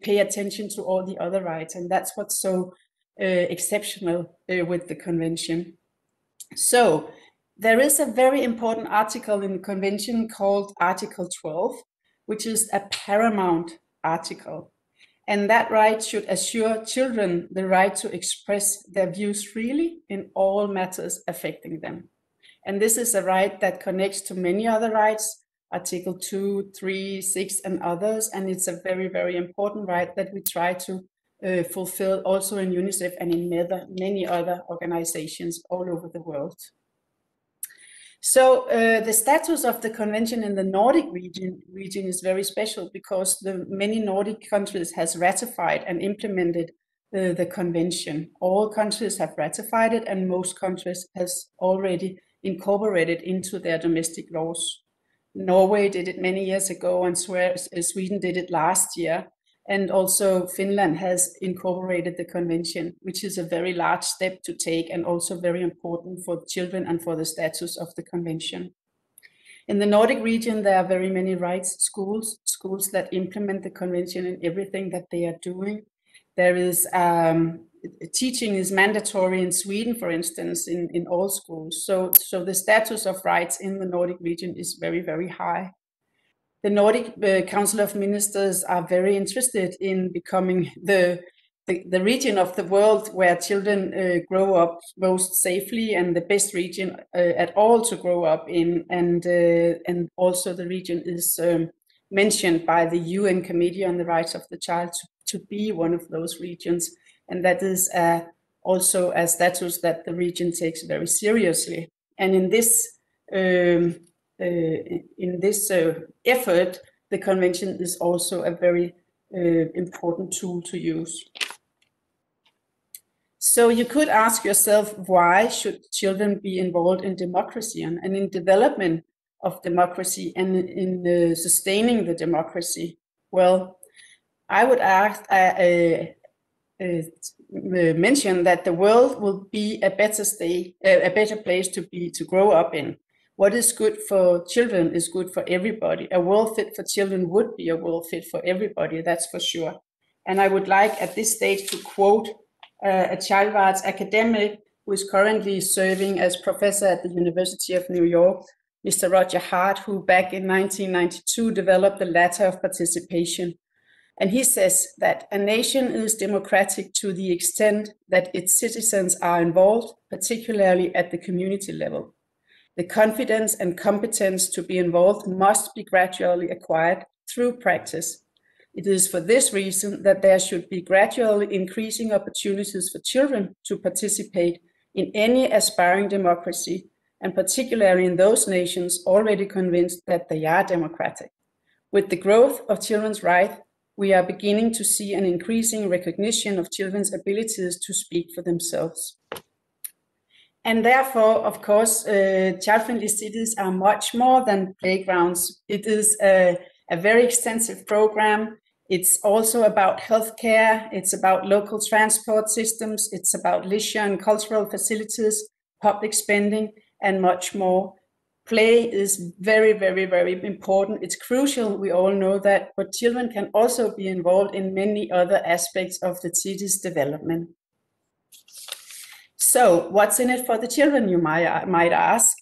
pay attention to all the other rights. And that's what's so exceptional with the convention. So there is a very important article in the convention called Article 12, which is a paramount article. And that right should assure children the right to express their views freely in all matters affecting them. And this is a right that connects to many other rights, Article 2, 3, 6, and others. And it's a very, very important right that we try to fulfill also in UNICEF and in many other organizations all over the world. So the status of the convention in the Nordic region is very special, because the many Nordic countries has ratified and implemented the convention. All countries have ratified it, and most countries has already incorporated into their domestic laws. Norway did it many years ago, and Sweden did it last year. And also Finland has incorporated the convention, which is a very large step to take and also very important for children and for the status of the convention. In the Nordic region, there are very many rights schools that implement the convention in everything that they are doing. There is teaching is mandatory in Sweden, for instance, in all schools. So the status of rights in the Nordic region is very, very high. The Nordic Council of Ministers are very interested in becoming the region of the world where children grow up most safely, and the best region at all to grow up in. And also the region is mentioned by the UN Committee on the Rights of the Child to be one of those regions. And that is also a status that the region takes very seriously. And in this effort, the convention is also a very important tool to use. So you could ask yourself, why should children be involved in democracy and in development of democracy and in sustaining the democracy? Well, I would mention that the world will be a better place to grow up in. What is good for children is good for everybody. A world fit for children would be a world fit for everybody, that's for sure. And I would like at this stage to quote a child rights academic who is currently serving as professor at the University of New York, Mr. Roger Hart, who back in 1992 developed the ladder of participation. And he says that a nation is democratic to the extent that its citizens are involved, particularly at the community level. The confidence and competence to be involved must be gradually acquired through practice. It is for this reason that there should be gradually increasing opportunities for children to participate in any aspiring democracy, and particularly in those nations already convinced that they are democratic. With the growth of children's rights, we are beginning to see an increasing recognition of children's abilities to speak for themselves. And therefore, of course, child-friendly cities are much more than playgrounds. It is a very extensive program. It's also about healthcare. It's about local transport systems. It's about leisure and cultural facilities, public spending, and much more. Play is very, very, very important. It's crucial. We all know that. But children can also be involved in many other aspects of the city's development. So what's in it for the children, you might ask?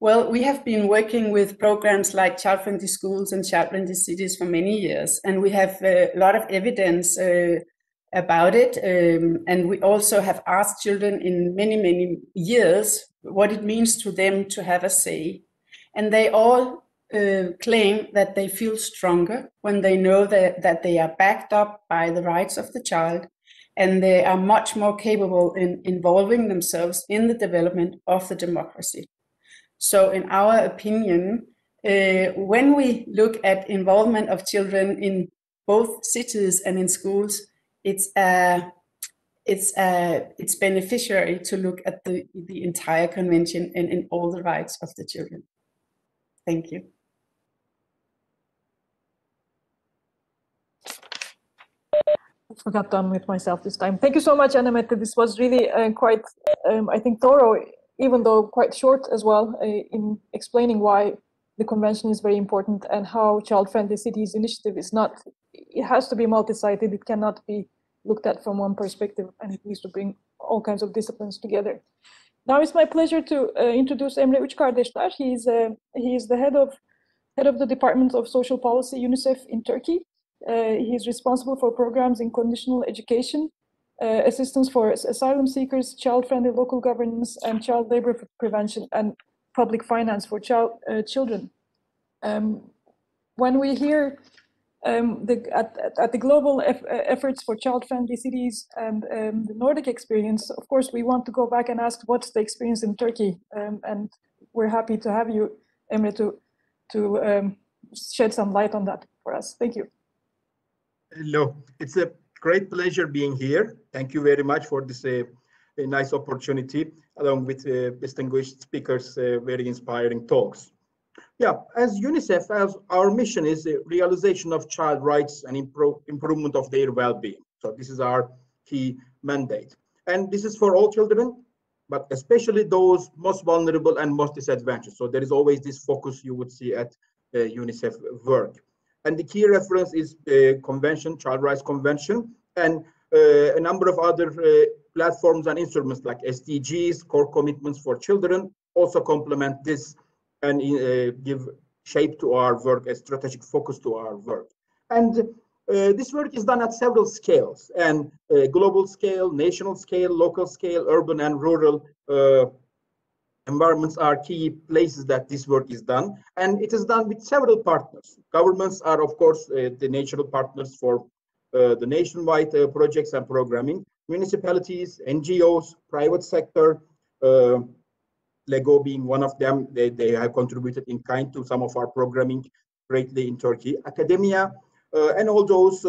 Well, we have been working with programs like child-friendly schools and child-friendly cities for many years, and we have a lot of evidence about it. And we also have asked children in many, many years what it means to them to have a say. And they all claim that they feel stronger when they know that they are backed up by the rights of the child, and they are much more capable in involving themselves in the development of the democracy. So in our opinion, when we look at involvement of children in both cities and in schools, it's beneficiary to look at the entire convention and in all the rights of the children. Thank you. I forgot to unmute myself this time. Thank you so much, Anette. This was really quite, I think, thorough, even though quite short as well, in explaining why the convention is very important and how Child-Friendly Cities initiative is not, it has to be multi-sided. It cannot be looked at from one perspective, and it needs to bring all kinds of disciplines together. Now it's my pleasure to introduce Emre Üçkardeşler. He is the head of the Department of Social Policy, UNICEF in Turkey. He's responsible for programs in conditional education, assistance for asylum seekers, child-friendly local governance, and child labor prevention, and public finance for children. When we hear at the global efforts for child-friendly cities and the Nordic experience, of course, we want to go back and ask what's the experience in Turkey, and we're happy to have you, Emre, to shed some light on that for us. Thank you. Hello, it's a great pleasure being here. Thank you very much for this nice opportunity, along with distinguished speakers, very inspiring talks. Yeah, as UNICEF, as our mission is the realization of child rights and improvement of their well-being. So this is our key mandate. And this is for all children, but especially those most vulnerable and most disadvantaged. So there is always this focus you would see at UNICEF work. And the key reference is the convention, Child Rights Convention, and a number of other platforms and instruments like SDGs, core commitments for children, also complement this and give shape to our work, a strategic focus to our work. And this work is done at several scales, and global scale, national scale, local scale, urban and rural environments are key places that this work is done. And it is done with several partners. Governments are, of course, the natural partners for the nationwide projects and programming. Municipalities, NGOs, private sector, LEGO being one of them. They have contributed in kind to some of our programming greatly in Turkey. Academia, and all those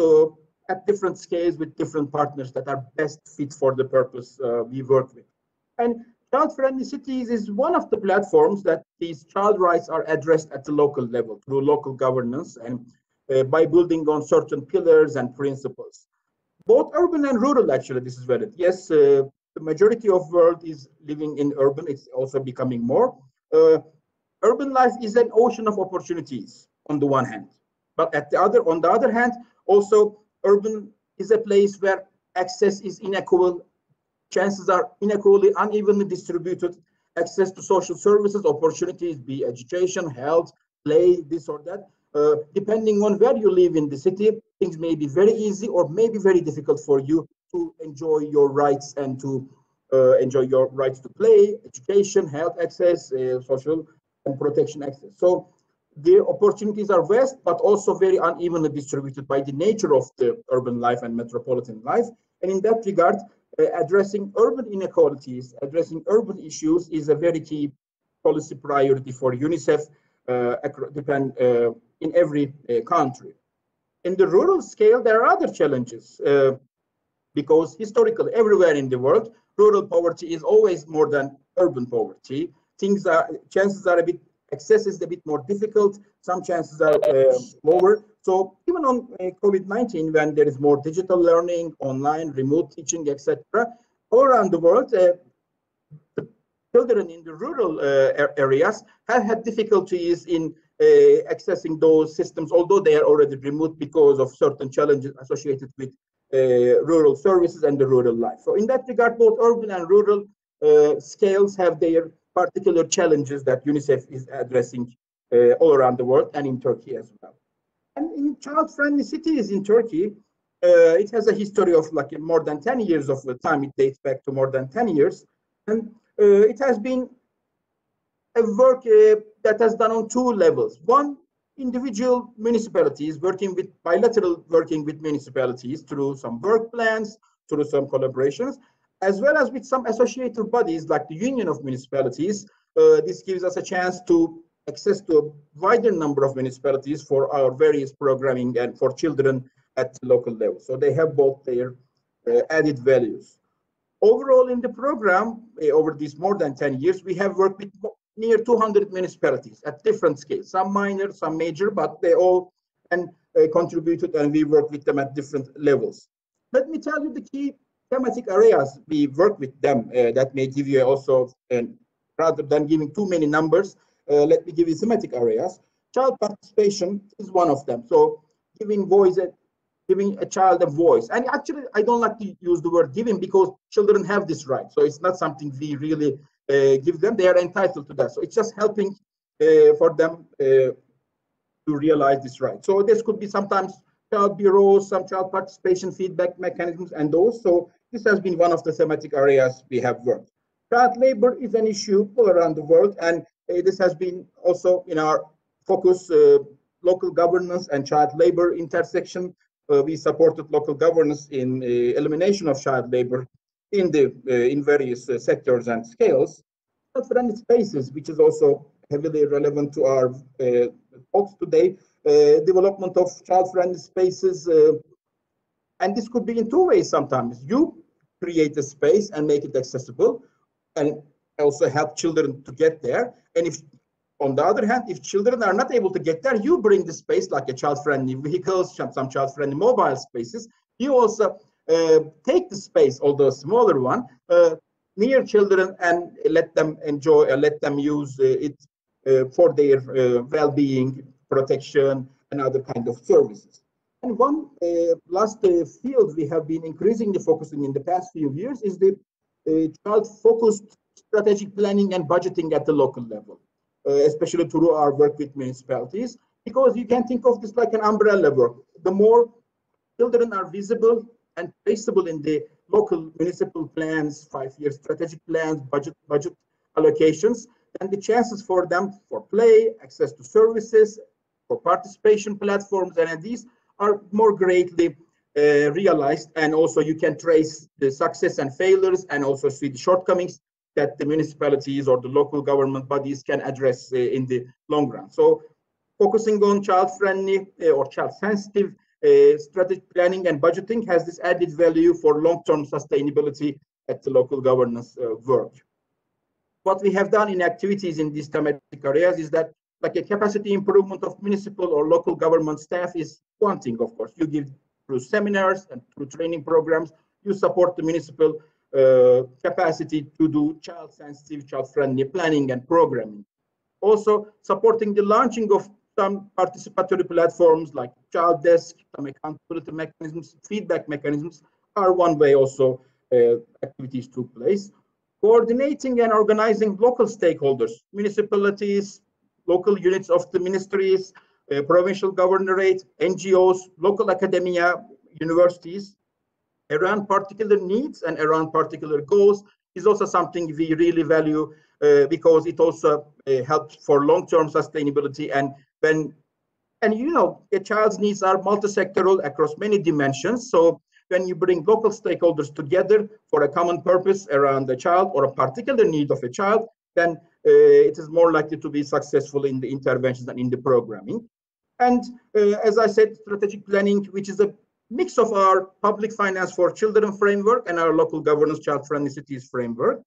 at different scales with different partners that are best fit for the purpose we work with. And child-friendly cities is one of the platforms that these child rights are addressed at the local level through local governance and by building on certain pillars and principles. Both urban and rural, actually, this is valid. Yes, the majority of the world is living in urban. It's also becoming more. Urban life is an ocean of opportunities on the one hand. But on the other hand, also urban is a place where access is unequal, chances are unevenly distributed, access to social services, opportunities, be education, health, play, this or that. Depending on where you live in the city, things may be very easy or maybe very difficult for you to enjoy your rights and to enjoy your rights to play, education, health access, social and protection access. So the opportunities are vast, but also very unevenly distributed by the nature of the urban life and metropolitan life. And in that regard, addressing urban inequalities, addressing urban issues is a very key policy priority for UNICEF in every country. In the rural scale, there are other challenges because historically, everywhere in the world, rural poverty is always more than urban poverty. Access is a bit more difficult, some chances are lower. So even on COVID-19, when there is more digital learning, online, remote teaching, etc., all around the world, the children in the rural areas have had difficulties in accessing those systems, although they are already remote because of certain challenges associated with rural services and the rural life. So in that regard, both urban and rural scales have their particular challenges that UNICEF is addressing all around the world and in Turkey as well. And in child-friendly cities in Turkey, it has a history of like more than 10 years of the time. It dates back to more than 10 years. And it has been a work that has done on two levels. One, individual municipalities working with bilateral working with municipalities through some work plans, through some collaborations, as well as with some associated bodies like the Union of Municipalities. This gives us a chance to access to a wider number of municipalities for our various programming and for children at the local level. So they have both their added values. Overall in the program, over these more than 10 years, we have worked with near 200 municipalities at different scales, some minor, some major, but they all contributed and we worked with them at different levels. Let me tell you the key thematic areas we work with them that may give you also, rather than giving too many numbers, let me give you thematic areas. Child participation is one of them. So giving a child a voice. And actually, I don't like to use the word giving because children have this right. So it's not something we really give them. They are entitled to that. So it's just helping for them to realize this right. So this could be sometimes child bureaus, some child participation feedback mechanisms and those. So this has been one of the thematic areas we have worked. Child labor is an issue all around the world, and this has been also in our focus, local governance and child labor intersection. We supported local governance in elimination of child labor in various sectors and scales. Child-friendly spaces, which is also heavily relevant to our talks today, development of child-friendly spaces, and this could be in two ways sometimes. You create a space and make it accessible, and also help children to get there. And if On the other hand, if children are not able to get there, you bring the space like a child-friendly vehicles, some child-friendly mobile spaces. You also take the space, although a smaller one, near children and let them enjoy, let them use it for their well-being, protection, and other kind of services. And one last field we have been increasingly focusing in the past few years is the child-focused strategic planning and budgeting at the local level, especially through our work with municipalities, because you can think of this like an umbrella work. The more children are visible and traceable in the local municipal plans, five-year strategic plans, budget allocations, and the chances for them for play, access to services, for participation platforms, and these are more greatly realized. And also you can trace the success and failures and also see the shortcomings that the municipalities or the local government bodies can address in the long run. So focusing on child-friendly or child-sensitive strategic planning and budgeting has this added value for long-term sustainability at the local governance work. What we have done in activities in these thematic areas is that like a capacity improvement of municipal or local government staff is one thing, of course. You give through seminars and through training programs, you support the municipal capacity to do child-sensitive, child-friendly planning and programming. Also supporting the launching of some participatory platforms like Child Desk, some accountability mechanisms, feedback mechanisms are one way also activities took place. Coordinating and organizing local stakeholders, municipalities, local units of the ministries, provincial governorate, NGOs, local academia, universities, around particular needs and around particular goals is also something we really value because it also helps for long-term sustainability. And when, and you know, a child's needs are multi-sectoral across many dimensions. So when you bring local stakeholders together for a common purpose around a child or a particular need of a child, then it is more likely to be successful in the interventions and in the programming. And as I said, strategic planning, which is a mix of our public finance for children framework and our local governance child-friendly cities framework.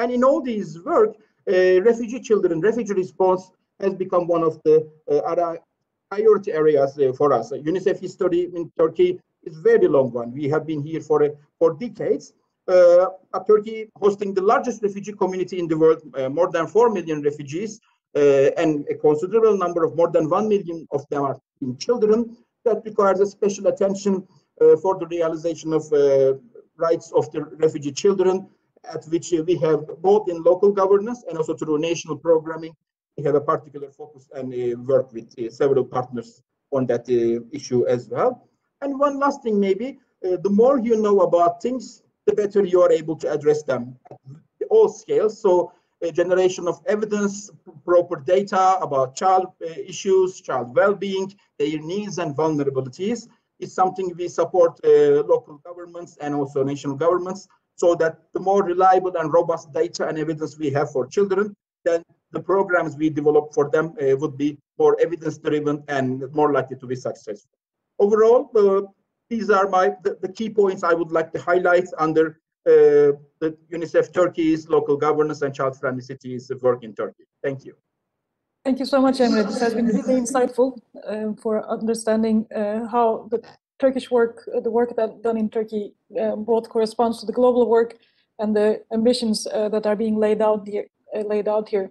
And in all these work, refugee children, refugee response has become one of the priority areas for us. UNICEF history in Turkey is a very long one. We have been here for decades. Turkey hosting the largest refugee community in the world, more than 4 million refugees, and a considerable number of more than 1 million of them are children. That requires a special attention for the realization of rights of the refugee children, at which we have both in local governance and also through national programming. We have a particular focus and work with several partners on that issue as well. And one last thing maybe, the more you know about things, the better you are able to address them at all scales. So a generation of evidence, proper data about child issues, child well-being, their needs and vulnerabilities is something we support local governments and also national governments, so that the more reliable and robust data and evidence we have for children, then the programs we develop for them would be more evidence-driven and more likely to be successful. Overall, these are the key points I would like to highlight under the UNICEF Turkey's local governance and child-friendly cities work in Turkey. Thank you. Thank you so much, Emre. This has been really insightful for understanding how the Turkish work, the work that done in Turkey, both corresponds to the global work and the ambitions that are being laid out here.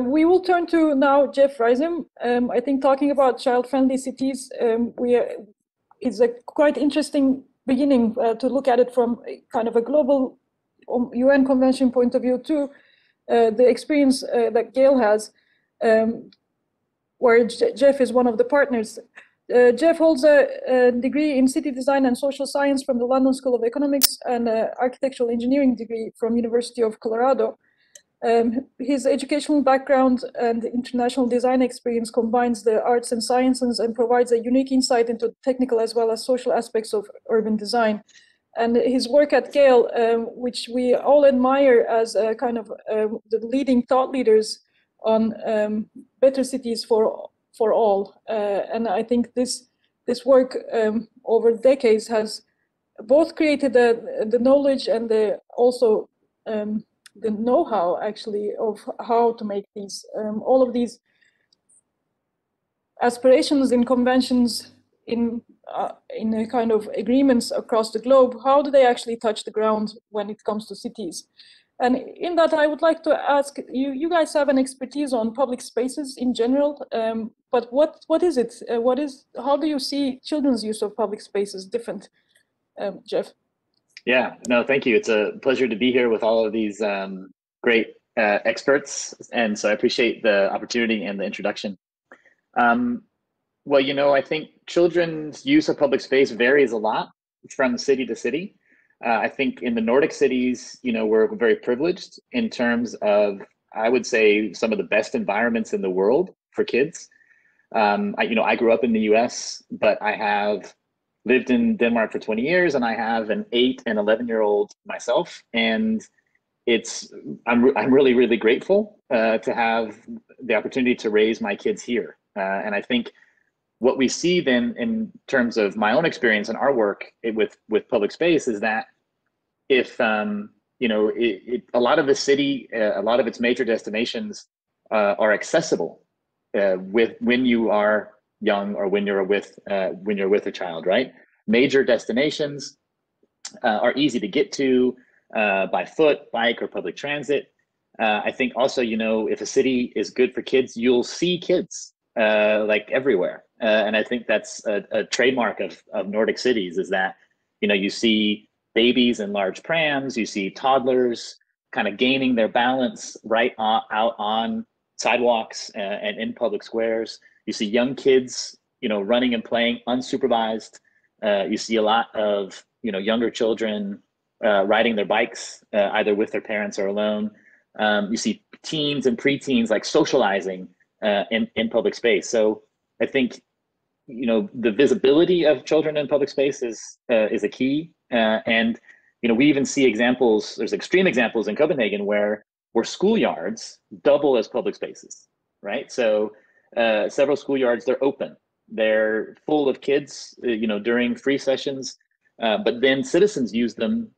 We will turn to now Jeff Risom. I think talking about child-friendly cities, is a quite interesting beginning to look at it from kind of a global UN Convention point of view to the experience that Gehl has, where Jeff is one of the partners. Jeff holds a degree in city design and social science from the London School of Economics and an architectural engineering degree from University of Colorado. His educational background and international design experience combines the arts and sciences and provides a unique insight into technical as well as social aspects of urban design. And his work at Gehl, which we all admire as a kind of the leading thought leaders on better cities for all. And I think this work over decades has both created the knowledge and the also the know-how actually of how to make these, all of these aspirations and conventions in a kind of agreements across the globe, how do they actually touch the ground when it comes to cities? And in that, I would like to ask you, you guys have an expertise on public spaces in general, but what is it? How do you see children's use of public spaces different, Jeff? Yeah, no, thank you. It's a pleasure to be here with all of these great experts. And so I appreciate the opportunity and the introduction. Well, you know, I think children's use of public space varies a lot from city to city. I think in the Nordic cities, you know, we're very privileged in terms of, I would say, some of the best environments in the world for kids. I grew up in the US, but I have lived in Denmark for 20 years and I have an 8- and 11-year-old myself. And I'm really, really grateful to have the opportunity to raise my kids here. And I think what we see then in terms of my own experience and our work with public space is that if, a lot of the city, a lot of its major destinations are accessible when you are young or when you're with a child, right? Major destinations are easy to get to by foot, bike, or public transit. I think also, you know, if a city is good for kids, you'll see kids like everywhere. And I think that's a trademark of Nordic cities is that, you know, you see babies in large prams, you see toddlers kind of gaining their balance right out on sidewalks and in public squares. You see young kids, you know, running and playing unsupervised. You see a lot of, you know, younger children riding their bikes, either with their parents or alone. You see teens and preteens like socializing in public space. So I think, you know, the visibility of children in public space is a key. And, you know, we even see examples, there's extreme examples in Copenhagen where schoolyards double as public spaces, right? So several schoolyards, they're open, they're full of kids, you know, during free sessions, but then citizens use them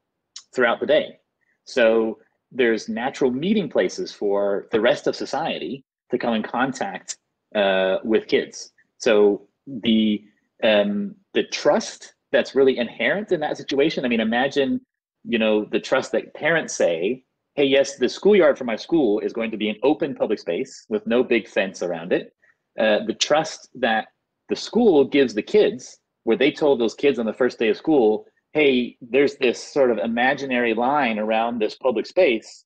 throughout the day. So there's natural meeting places for the rest of society to come in contact with kids. So the trust that's really inherent in that situation, I mean, imagine, you know, the trust that parents say, hey, yes, the schoolyard for my school is going to be an open public space with no big fence around it. The trust that the school gives the kids, where they told those kids on the first day of school, hey, there's this sort of imaginary line around this public space,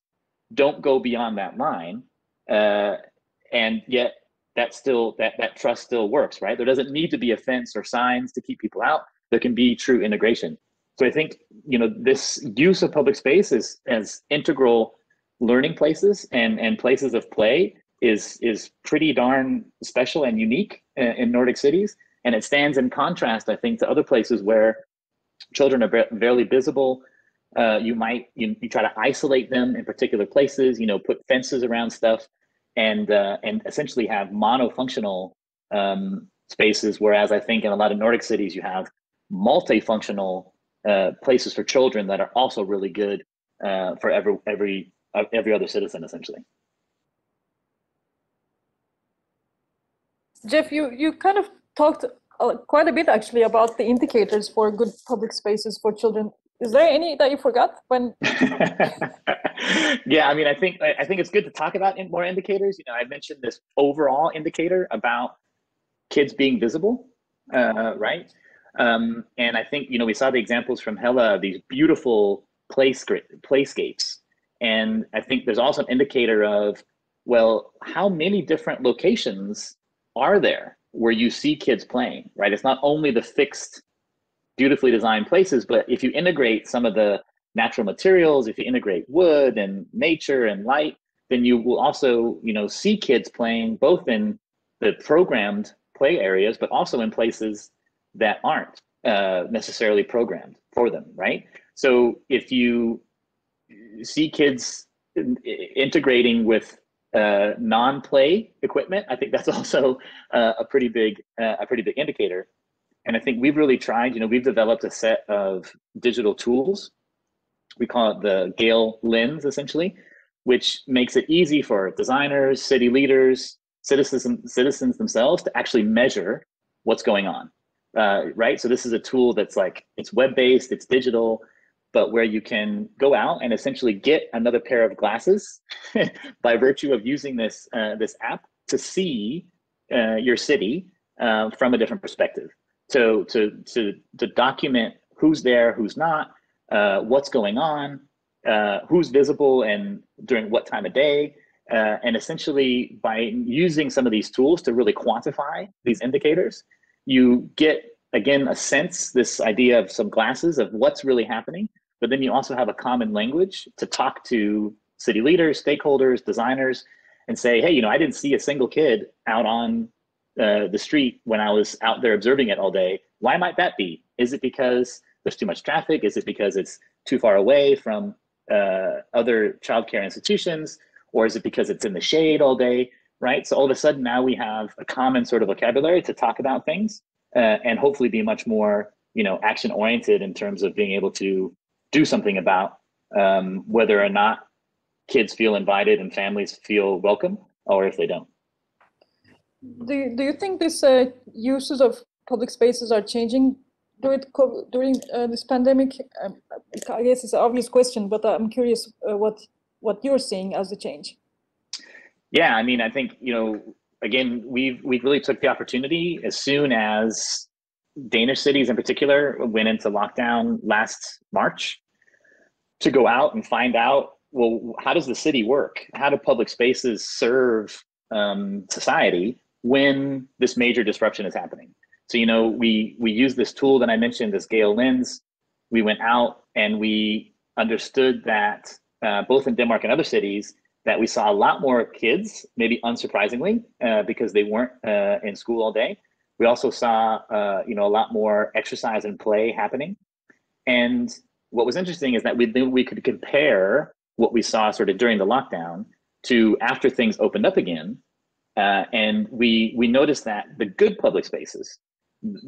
don't go beyond that line. And yet that trust still works, right? There doesn't need to be a fence or signs to keep people out. There can be true integration. So I think, you know, this use of public spaces as integral learning places and places of play is pretty darn special and unique in Nordic cities. And it stands in contrast, I think, to other places where children are barely visible. You try to isolate them in particular places, you know, put fences around stuff and essentially have monofunctional spaces. Whereas I think in a lot of Nordic cities, you have multifunctional places for children that are also really good for every other citizen, essentially. Jeff, you kind of talked quite a bit actually about the indicators for good public spaces for children. Is there any that you forgot when? Yeah, I mean, I think it's good to talk about more indicators. You know, I mentioned this overall indicator about kids being visible, right? And I think, you know, we saw the examples from Helle, these beautiful playscapes. And I think there's also an indicator of, well, how many different locations are there where you see kids playing, right? It's not only the fixed, beautifully designed places, but if you integrate some of the natural materials, if you integrate wood and nature and light, then you will also, you know, see kids playing both in the programmed play areas, but also in places that aren't necessarily programmed for them, right? So if you see kids integrating with non-play equipment, I think that's also a pretty big indicator. And I think we've really tried, you know, we've developed a set of digital tools. We call it the Gehl Lens, essentially, which makes it easy for designers, city leaders, citizens themselves to actually measure what's going on, right? So this is a tool that's like, it's web-based, it's digital, but where you can go out and essentially get another pair of glasses by virtue of using this, this app to see your city from a different perspective. So to document who's there, who's not, what's going on, who's visible and during what time of day. And essentially by using some of these tools to really quantify these indicators, you get, again, a sense, this idea of some glasses of what's really happening, but then you also have a common language to talk to city leaders, stakeholders, designers, and say, hey, you know, I didn't see a single kid out on the street when I was out there observing it all day. Why might that be? Is it because there's too much traffic? Is it because it's too far away from other childcare institutions? Or is it because it's in the shade all day, right? So all of a sudden now we have a common sort of vocabulary to talk about things and hopefully be much more, you know, action oriented in terms of being able to do something about whether or not kids feel invited and families feel welcome or if they don't. Do you think this uses of public spaces are changing during this pandemic? I guess it's an obvious question, but I'm curious what you're seeing as a change. Yeah, I mean, I think, you know, again, we've really took the opportunity as soon as Danish cities in particular went into lockdown last March to go out and find out, well, how does the city work? How do public spaces serve society when this major disruption is happening? So, you know, we use this tool that I mentioned, this Gehl Lens. We went out and we understood that both in Denmark and other cities, that we saw a lot more kids, maybe unsurprisingly, because they weren't in school all day. We also saw, you know, a lot more exercise and play happening. And what was interesting is that we could compare what we saw sort of during the lockdown to after things opened up again. And we noticed that the good public spaces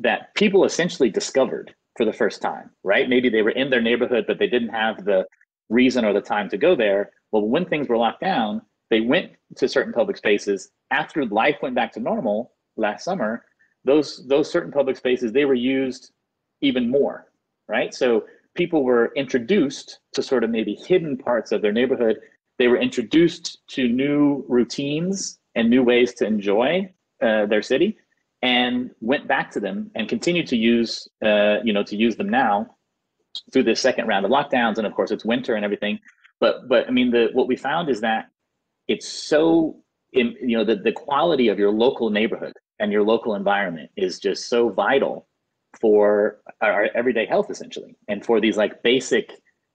that people essentially discovered for the first time, right? Maybe they were in their neighborhood, but they didn't have the reason or the time to go there. Well, when things were locked down, they went to certain public spaces. After life went back to normal last summer, those certain public spaces, they were used even more, right? So people were introduced to sort of maybe hidden parts of their neighborhood. They were introduced to new routines and new ways to enjoy their city, and went back to them and continue to use, you know, to use them now through this second round of lockdowns. And of course it's winter and everything, but I mean, what we found is that it's so, you know, the quality of your local neighborhood and your local environment is just so vital for our everyday health essentially. And for these like basic,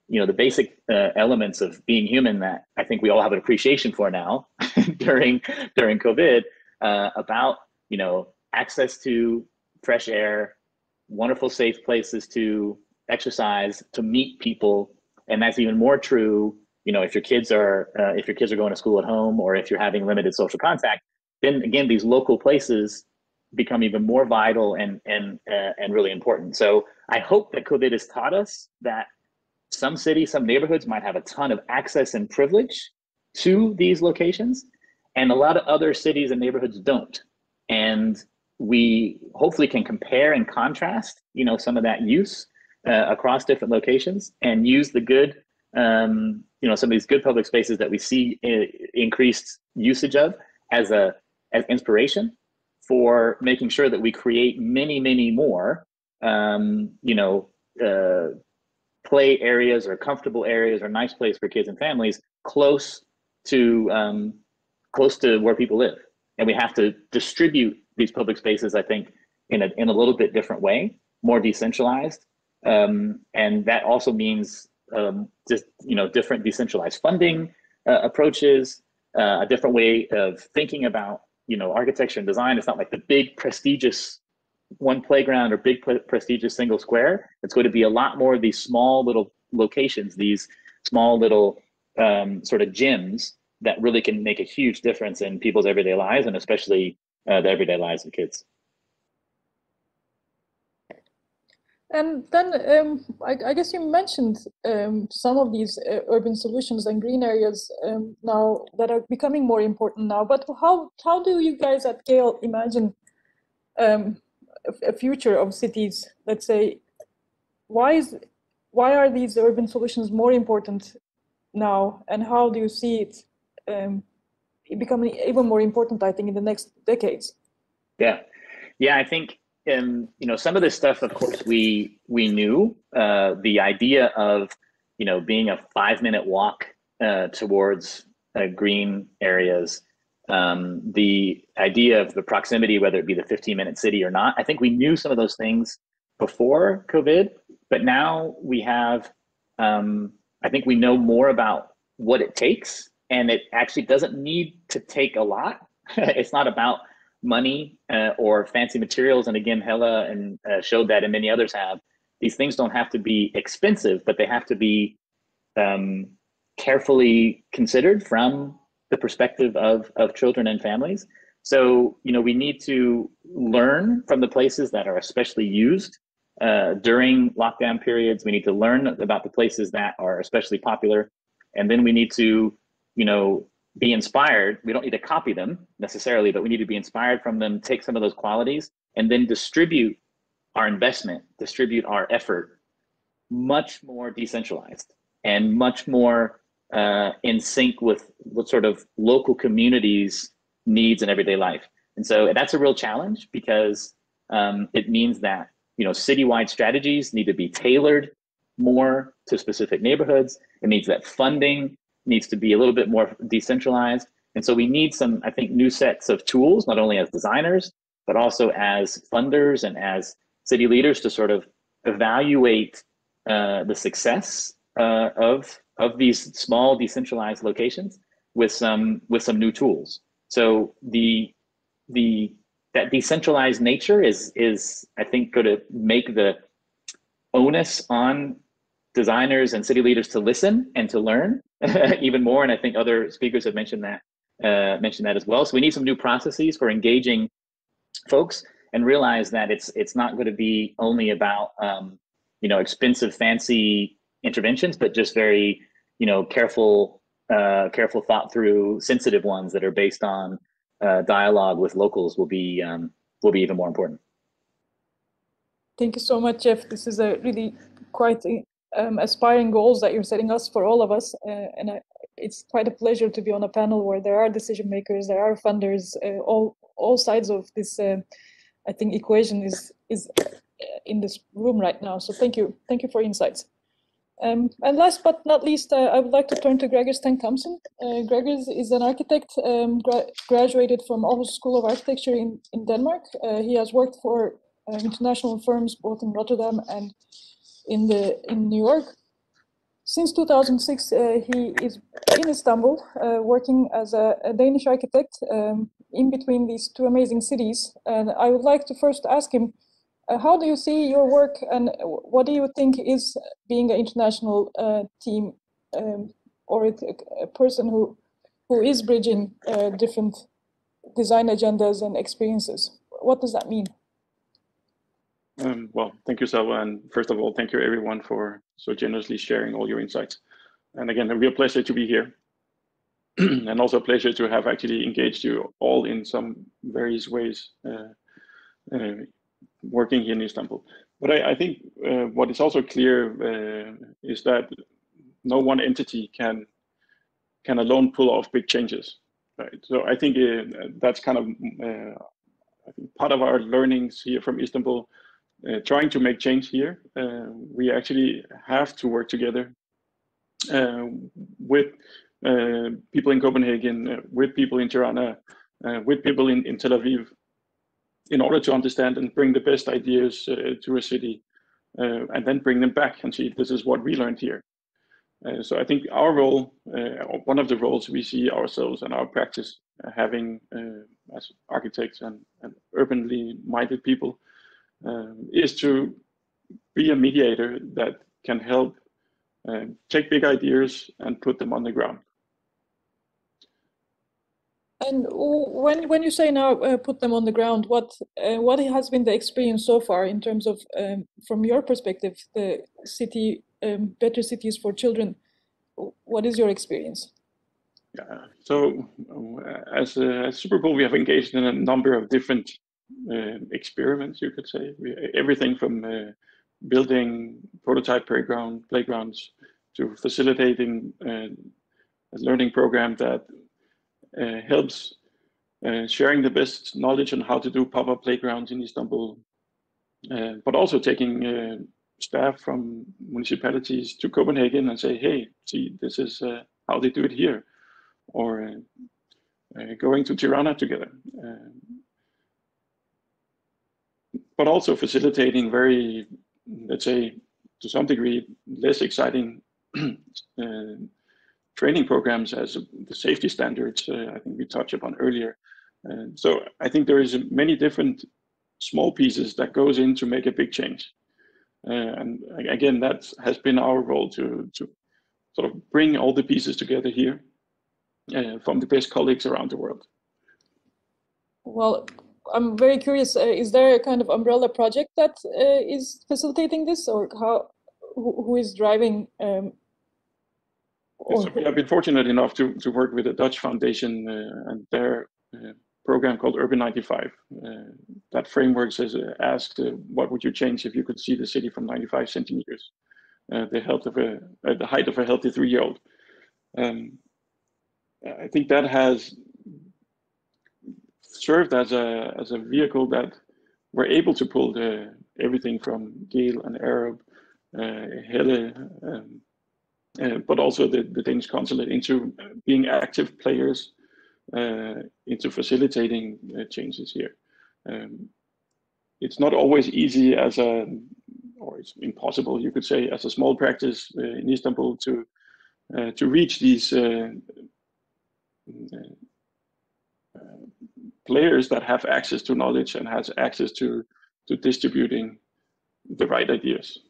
you know, the basic elements of being human that I think we all have an appreciation for now during COVID about, you know, access to fresh air, wonderful safe places to exercise, to meet people. And that's even more true, you know, if your kids are going to school at home, or if you're having limited social contact, then again, these local places become even more vital and really important. So I hope that COVID has taught us that some cities, some neighborhoods might have a ton of access and privilege to these locations, and a lot of other cities and neighborhoods don't. And we hopefully can compare and contrast, you know, some of that use across different locations, and use the good, you know, some of these good public spaces that we see increased usage of as inspiration for making sure that we create many, many more, you know, play areas or comfortable areas or nice place for kids and families close to where people live. And we have to distribute these public spaces, I think, in a little bit different way, more decentralized. And that also means just, you know, different decentralized funding approaches, a different way of thinking about, you know, architecture and design. It's not like the big prestigious one playground or big prestigious single square. It's going to be a lot more of these small little locations, these small little sort of gyms that really can make a huge difference in people's everyday lives, and especially the everyday lives of kids. And then I guess you mentioned some of these urban solutions and green areas now that are becoming more important now. But how do you guys at Gehl imagine a future of cities? Let's say, why are these urban solutions more important now, and how do you see it becoming even more important? I think in the next decades. Yeah, I think. You know, some of this stuff, of course, we knew the idea of, you know, being a 5-minute walk towards green areas, the idea of the proximity, whether it be the 15-minute city or not. I think we knew some of those things before COVID, but now we have, I think we know more about what it takes, and it actually doesn't need to take a lot. It's not about money or fancy materials, and again, Helle and showed that, and many others have. These things don't have to be expensive, but they have to be carefully considered from the perspective of children and families. So, you know, we need to learn from the places that are especially used during lockdown periods. We need to learn about the places that are especially popular, and then we need to, you know, be inspired. We don't need to copy them necessarily, but we need to be inspired from them, take some of those qualities, and then distribute our investment, distribute our effort much more decentralized and much more in sync with what sort of local communities' needs in everyday life. And so that's a real challenge, because it means that, you know, citywide strategies need to be tailored more to specific neighborhoods. It means that funding needs to be a little bit more decentralized. And so we need some, I think, new sets of tools, not only as designers, but also as funders and as city leaders, to sort of evaluate the success of these small decentralized locations with some new tools. So that decentralized nature is I think going to make the onus on designers and city leaders to listen and to learn even more, and I think other speakers have mentioned that as well. So we need some new processes for engaging folks, and realize that it's not going to be only about you know, expensive, fancy interventions, but just very, you know, careful, thought through, sensitive ones that are based on dialogue with locals will be even more important. Thank you so much, Jeff. This is a really quite aspiring goals that you're setting us for all of us, and it's quite a pleasure to be on a panel where there are decision makers, there are funders, all sides of this I think equation is in this room right now. So thank you for insights. And last but not least, I would like to turn to Gregers Tang Thomsen. Gregers is an architect, graduated from Aarhus School of Architecture in Denmark. He has worked for international firms both in Rotterdam and in New York. Since 2006, he is in Istanbul, working as a Danish architect in between these two amazing cities. And I would like to first ask him, how do you see your work, and what do you think is being an international team or a person who is bridging different design agendas and experiences? What does that mean? Well, thank you, Selva, and first of all, thank you everyone for so generously sharing all your insights. And again, a real pleasure to be here, and also a pleasure to have actually engaged you all in some various ways working here in Istanbul. But I think what is also clear is that no one entity can alone pull off big changes, right? So I think that's kind of I think part of our learnings here from Istanbul. Trying to make change here, we actually have to work together with people in Copenhagen, with people in Tirana, with people in Tel Aviv, in order to understand and bring the best ideas to a city, and then bring them back and see if this is what we learned here. So I think our role, one of the roles we see ourselves and our practice having as architects and urbanly minded people, is to be a mediator that can help take big ideas and put them on the ground. And when you say now put them on the ground, what has been the experience so far in terms of, from your perspective, the city, better cities for children? What is your experience? Yeah. So as Super Bowl, we have engaged in a number of different experiments, you could say. Everything from building prototype playgrounds to facilitating a learning program that helps sharing the best knowledge on how to do pop-up playgrounds in Istanbul, but also taking staff from municipalities to Copenhagen and say, hey, see, this is how they do it here, or going to Tirana together. But also facilitating very, let's say, to some degree, less exciting training programs as the safety standards I think we touched upon earlier. So I think there is many different small pieces that goes in to make a big change. And again, that has been our role to sort of bring all the pieces together here from the best colleagues around the world. Well, I'm very curious, is there a kind of umbrella project that is facilitating this, or who is driving? So I've been fortunate enough to work with a Dutch foundation and their program called Urban 95. That framework says, asked, what would you change if you could see the city from 95 centimeters? The height of a healthy 3-year-old. I think that has served as a vehicle that we're able to pull everything from Gehl and Arup, Helle, but also the Danish Consulate into being active players, into facilitating changes here. It's not always easy or it's impossible, you could say, as a small practice in Istanbul to reach these players that have access to knowledge and has access to distributing the right ideas.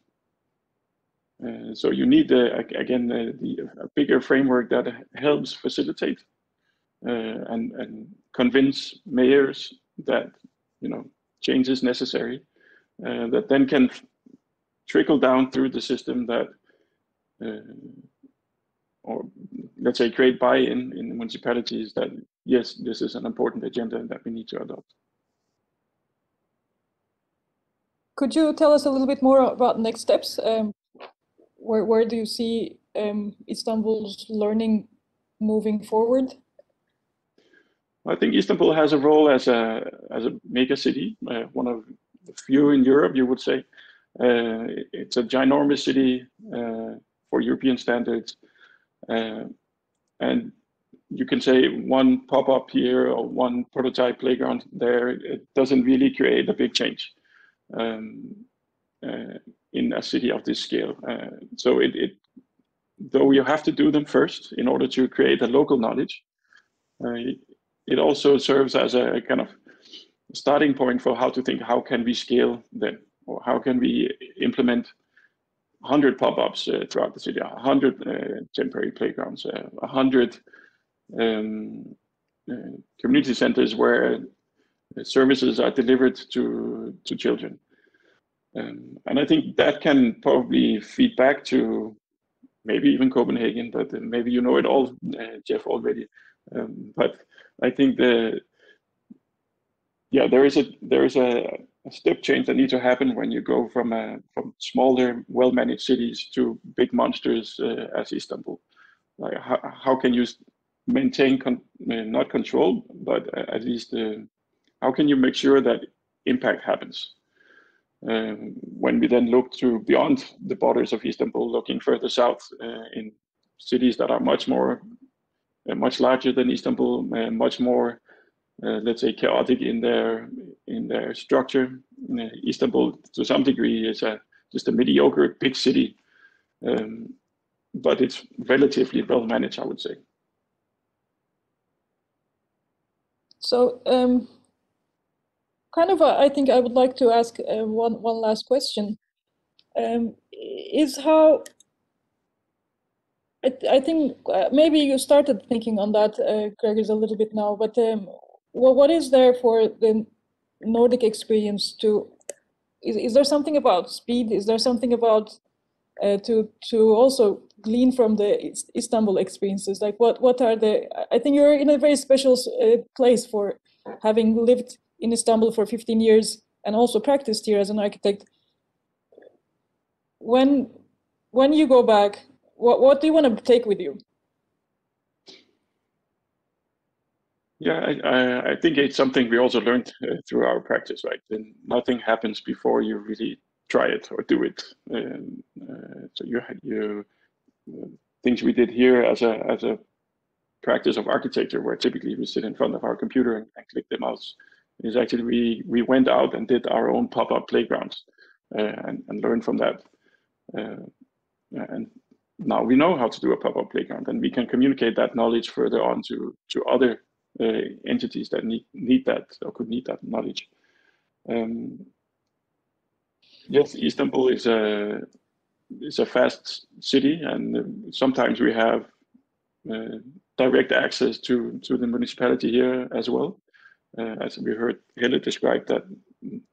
So you need, again, a bigger framework that helps facilitate and convince mayors that, you know, change is necessary, that then can trickle down through the system that, or let's say, create buy-in in the municipalities that, yes, this is an important agenda that we need to adopt. Could you tell us a little bit more about next steps? Where do you see Istanbul's learning moving forward? I think Istanbul has a role as a mega city, one of the few in Europe, you would say. It's a ginormous city for European standards, and you can say one pop-up here or one prototype playground there, it doesn't really create a big change in a city of this scale. So though you have to do them first in order to create a local knowledge, it also serves as a kind of starting point for how to think, how can we scale them? Or how can we implement 100 pop-ups throughout the city, 100 temporary playgrounds, 100 community centers where services are delivered to children. And I think that can probably feed back to maybe even Copenhagen, but maybe you know it all, Jeff, already. But I think there is a step change that needs to happen when you go from smaller, well-managed cities to big monsters as Istanbul. Like how can you maintain not control, but at least how can you make sure that impact happens? When we then look to beyond the borders of Istanbul, looking further south in cities that are much larger than Istanbul, much more, let's say, chaotic in their structure. Istanbul, to some degree, is just a mediocre big city, but it's relatively well managed, I would say. So. I think I would like to ask one last question. Is how I think maybe you started thinking on that, Gregers, a little bit now, but well, what is there for the Nordic experience to, is there something about speed? Is there something about to also glean from the Istanbul experiences? Like what are the, I think you're in a very special place for having lived in Istanbul for 15 years and also practiced here as an architect. When you go back, what do you want to take with you? Yeah, I think it's something we also learned through our practice, right? And nothing happens before you really try it or do it. And, so you things we did here as a practice of architecture, where typically we sit in front of our computer and click the mouse, is actually we went out and did our own pop-up playgrounds and learned from that. And now we know how to do a pop-up playground, and we can communicate that knowledge further on to other entities that need that or could need that knowledge. Yes, Istanbul is a fast city, and sometimes we have direct access to the municipality here as well. As we heard Helle describe, that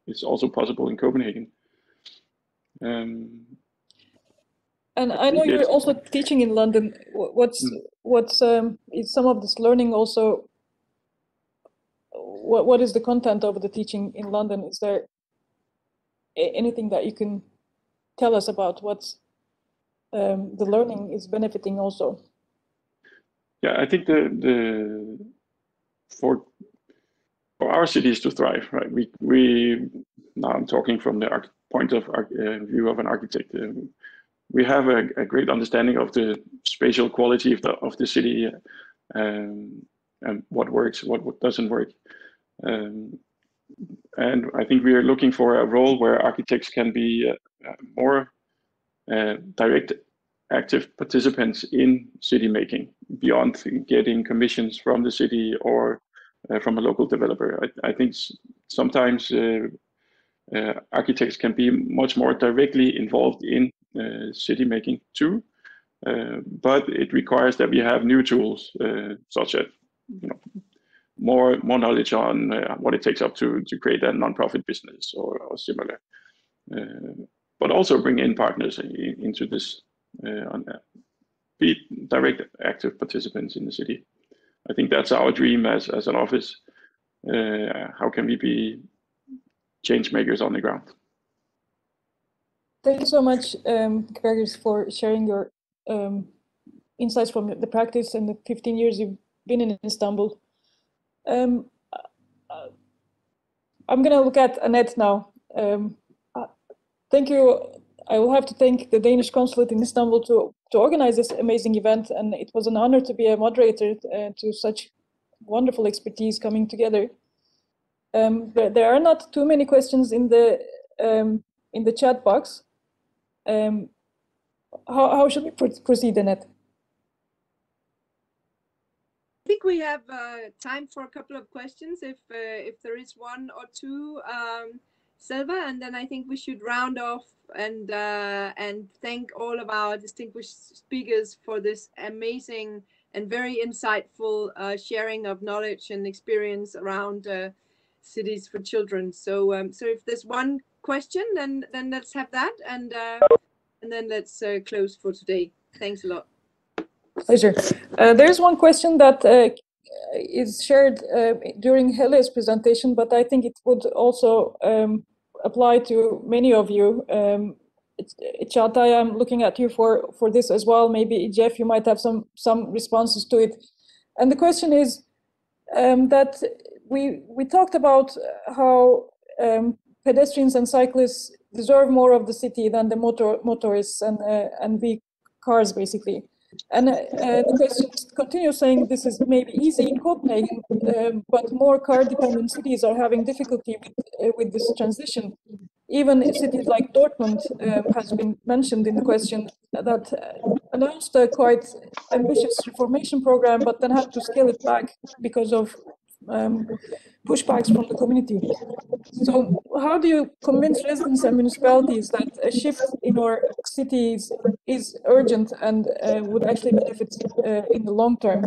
it's also possible in Copenhagen. And I know you're also teaching in London. What's is some of this learning also? What is the content of the teaching in London? Is there anything that you can tell us about what's the learning is benefiting also? Yeah, I think for our cities to thrive, right? We now I'm talking from the point of view of an architect. We have a great understanding of the spatial quality of the city, and what works, what doesn't work. And I think we are looking for a role where architects can be more direct, active participants in city making, beyond getting commissions from the city or from a local developer. I think sometimes architects can be much more directly involved in city making too, but it requires that we have new tools, such as, you know, more knowledge on what it takes up to create a non-profit business or similar, but also bring in partners into this, be direct active participants in the city. I think that's our dream as an office. How can we be change makers on the ground? Thank you so much, Gregers, for sharing your insights from the practice and the 15 years you've been in Istanbul. I'm going to look at Anette now. Thank you. I will have to thank the Danish Consulate in Istanbul to organize this amazing event, and it was an honor to be a moderator to such wonderful expertise coming together. There are not too many questions in the chat box. How should we proceed, Anette? I think we have time for a couple of questions, if there is one or two, Selva, and then I think we should round off and thank all of our distinguished speakers for this amazing and very insightful sharing of knowledge and experience around cities for children. So, so if there's one question, then let's have that, and then let's close for today. Thanks a lot. Pleasure. There's one question that is shared during Helle's presentation, but I think it would also apply to many of you. Çağatay, I'm looking at you for this as well. Maybe Jeff, you might have some responses to it. And the question is that we talked about how pedestrians and cyclists deserve more of the city than the motorists and the cars, basically. And the question continues saying this is maybe easy in Copenhagen, but more car-dependent cities are having difficulty with this transition. Even in cities like Dortmund has been mentioned in the question, that announced a quite ambitious reformation program, but then had to scale it back because of pushbacks from the community. So how do you convince residents and municipalities that a shift in our cities is urgent and would actually benefit in the long term.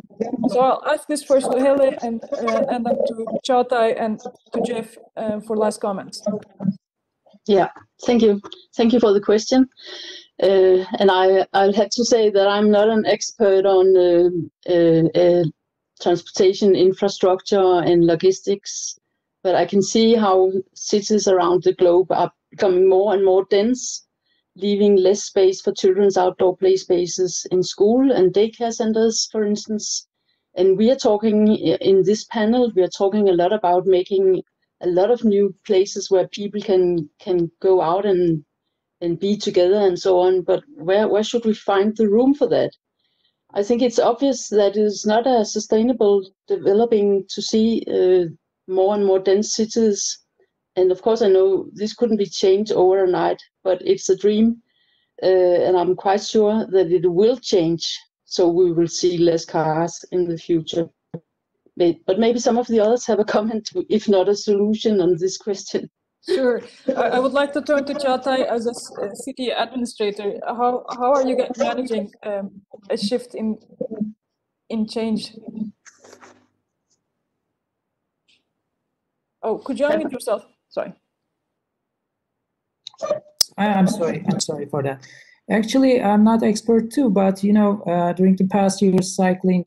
So I'll ask this first to Helle and then to Çağatay and to Jeff for last comments. Yeah, thank you. Thank you for the question. And I'll have to say that I'm not an expert on transportation infrastructure and logistics, but I can see how cities around the globe are becoming more and more dense, leaving less space for children's outdoor play spaces in school and daycare centers, for instance. And we are talking in this panel, we are talking a lot about making a lot of new places where people can go out and be together and so on. But where should we find the room for that? I think it's obvious that it's not a sustainable developing to see more and more dense cities. And of course, I know this couldn't be changed overnight, but it's a dream. And I'm quite sure that it will change. So we will see less cars in the future. But maybe some of the others have a comment, if not a solution, on this question. Sure. I would like to turn to Çağatay as a city administrator. How are you managing a shift in change? Oh, could you unmute yourself? Sorry. I'm sorry for that. Actually, I'm not expert too, but you know, during the past years, cycling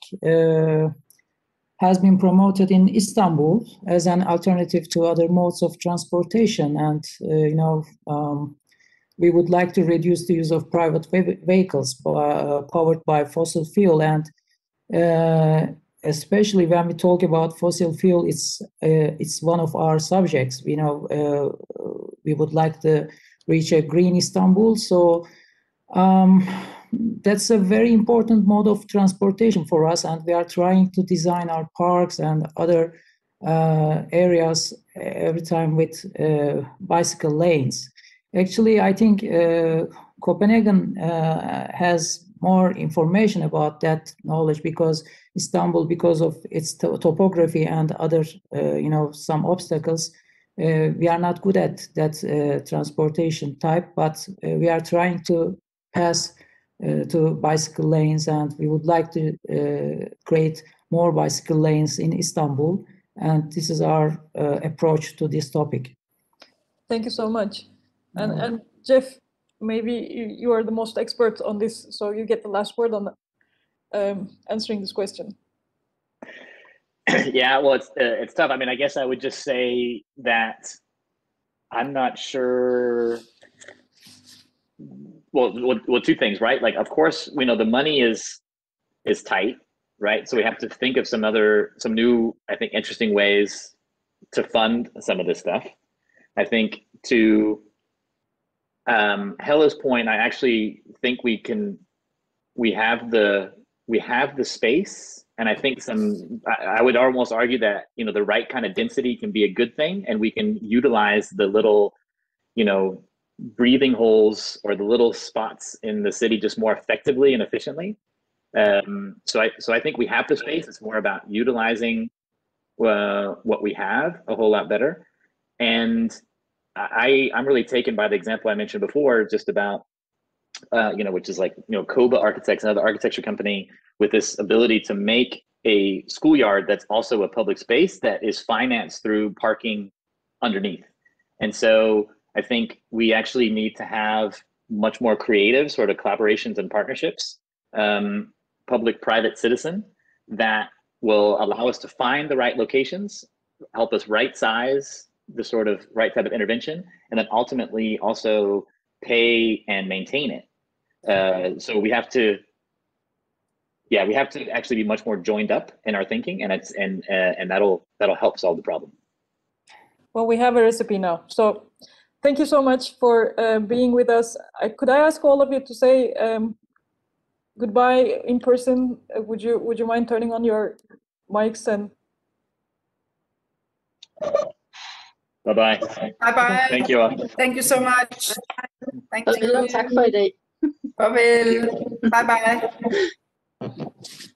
has been promoted in Istanbul as an alternative to other modes of transportation. And, you know, we would like to reduce the use of private vehicles powered by fossil fuel. And especially when we talk about fossil fuel, it's one of our subjects. You know, we would like to reach a green Istanbul. So that's a very important mode of transportation for us, and we are trying to design our parks and other areas every time with bicycle lanes. Actually, I think Copenhagen has more information about that knowledge, because Istanbul, because of its topography and other, you know, some obstacles, we are not good at that transportation type, but we are trying to pass to bicycle lanes, and we would like to create more bicycle lanes in Istanbul. And this is our approach to this topic. Thank you so much. And Jeff, maybe you are the most expert on this, so you get the last word on answering this question. Yeah, well, it's tough. I mean, I guess I would just say that I'm not sure. Well, two things, right? Like, of course, we know the money is tight, right? So we have to think of some new, I think, interesting ways to fund some of this stuff. I think to Helle's point, I actually think we have the space, and I think I would almost argue that, you know, the right kind of density can be a good thing, and we can utilize the little, you know, breathing holes or the little spots in the city just more effectively and efficiently. So I think we have the space. It's more about utilizing what we have a whole lot better. And I'm really taken by the example I mentioned before, just about you know, which is like, you know, Koba Architects, another architecture company, with this ability to make a schoolyard that's also a public space that is financed through parking underneath. And so I think we actually need to have much more creative sort of collaborations and partnerships, public-private citizen, that will allow us to find the right locations, help us right size the sort of right type of intervention, and then ultimately also pay and maintain it. So we have to actually be much more joined up in our thinking, and that'll help solve the problem. Well, we have a recipe now, so. Thank you so much for being with us. Could I ask all of you to say goodbye in person? Would you mind turning on your mics and? Bye-bye. Bye-bye. Thank you all. Thank you so much. Thank you. Bye-bye.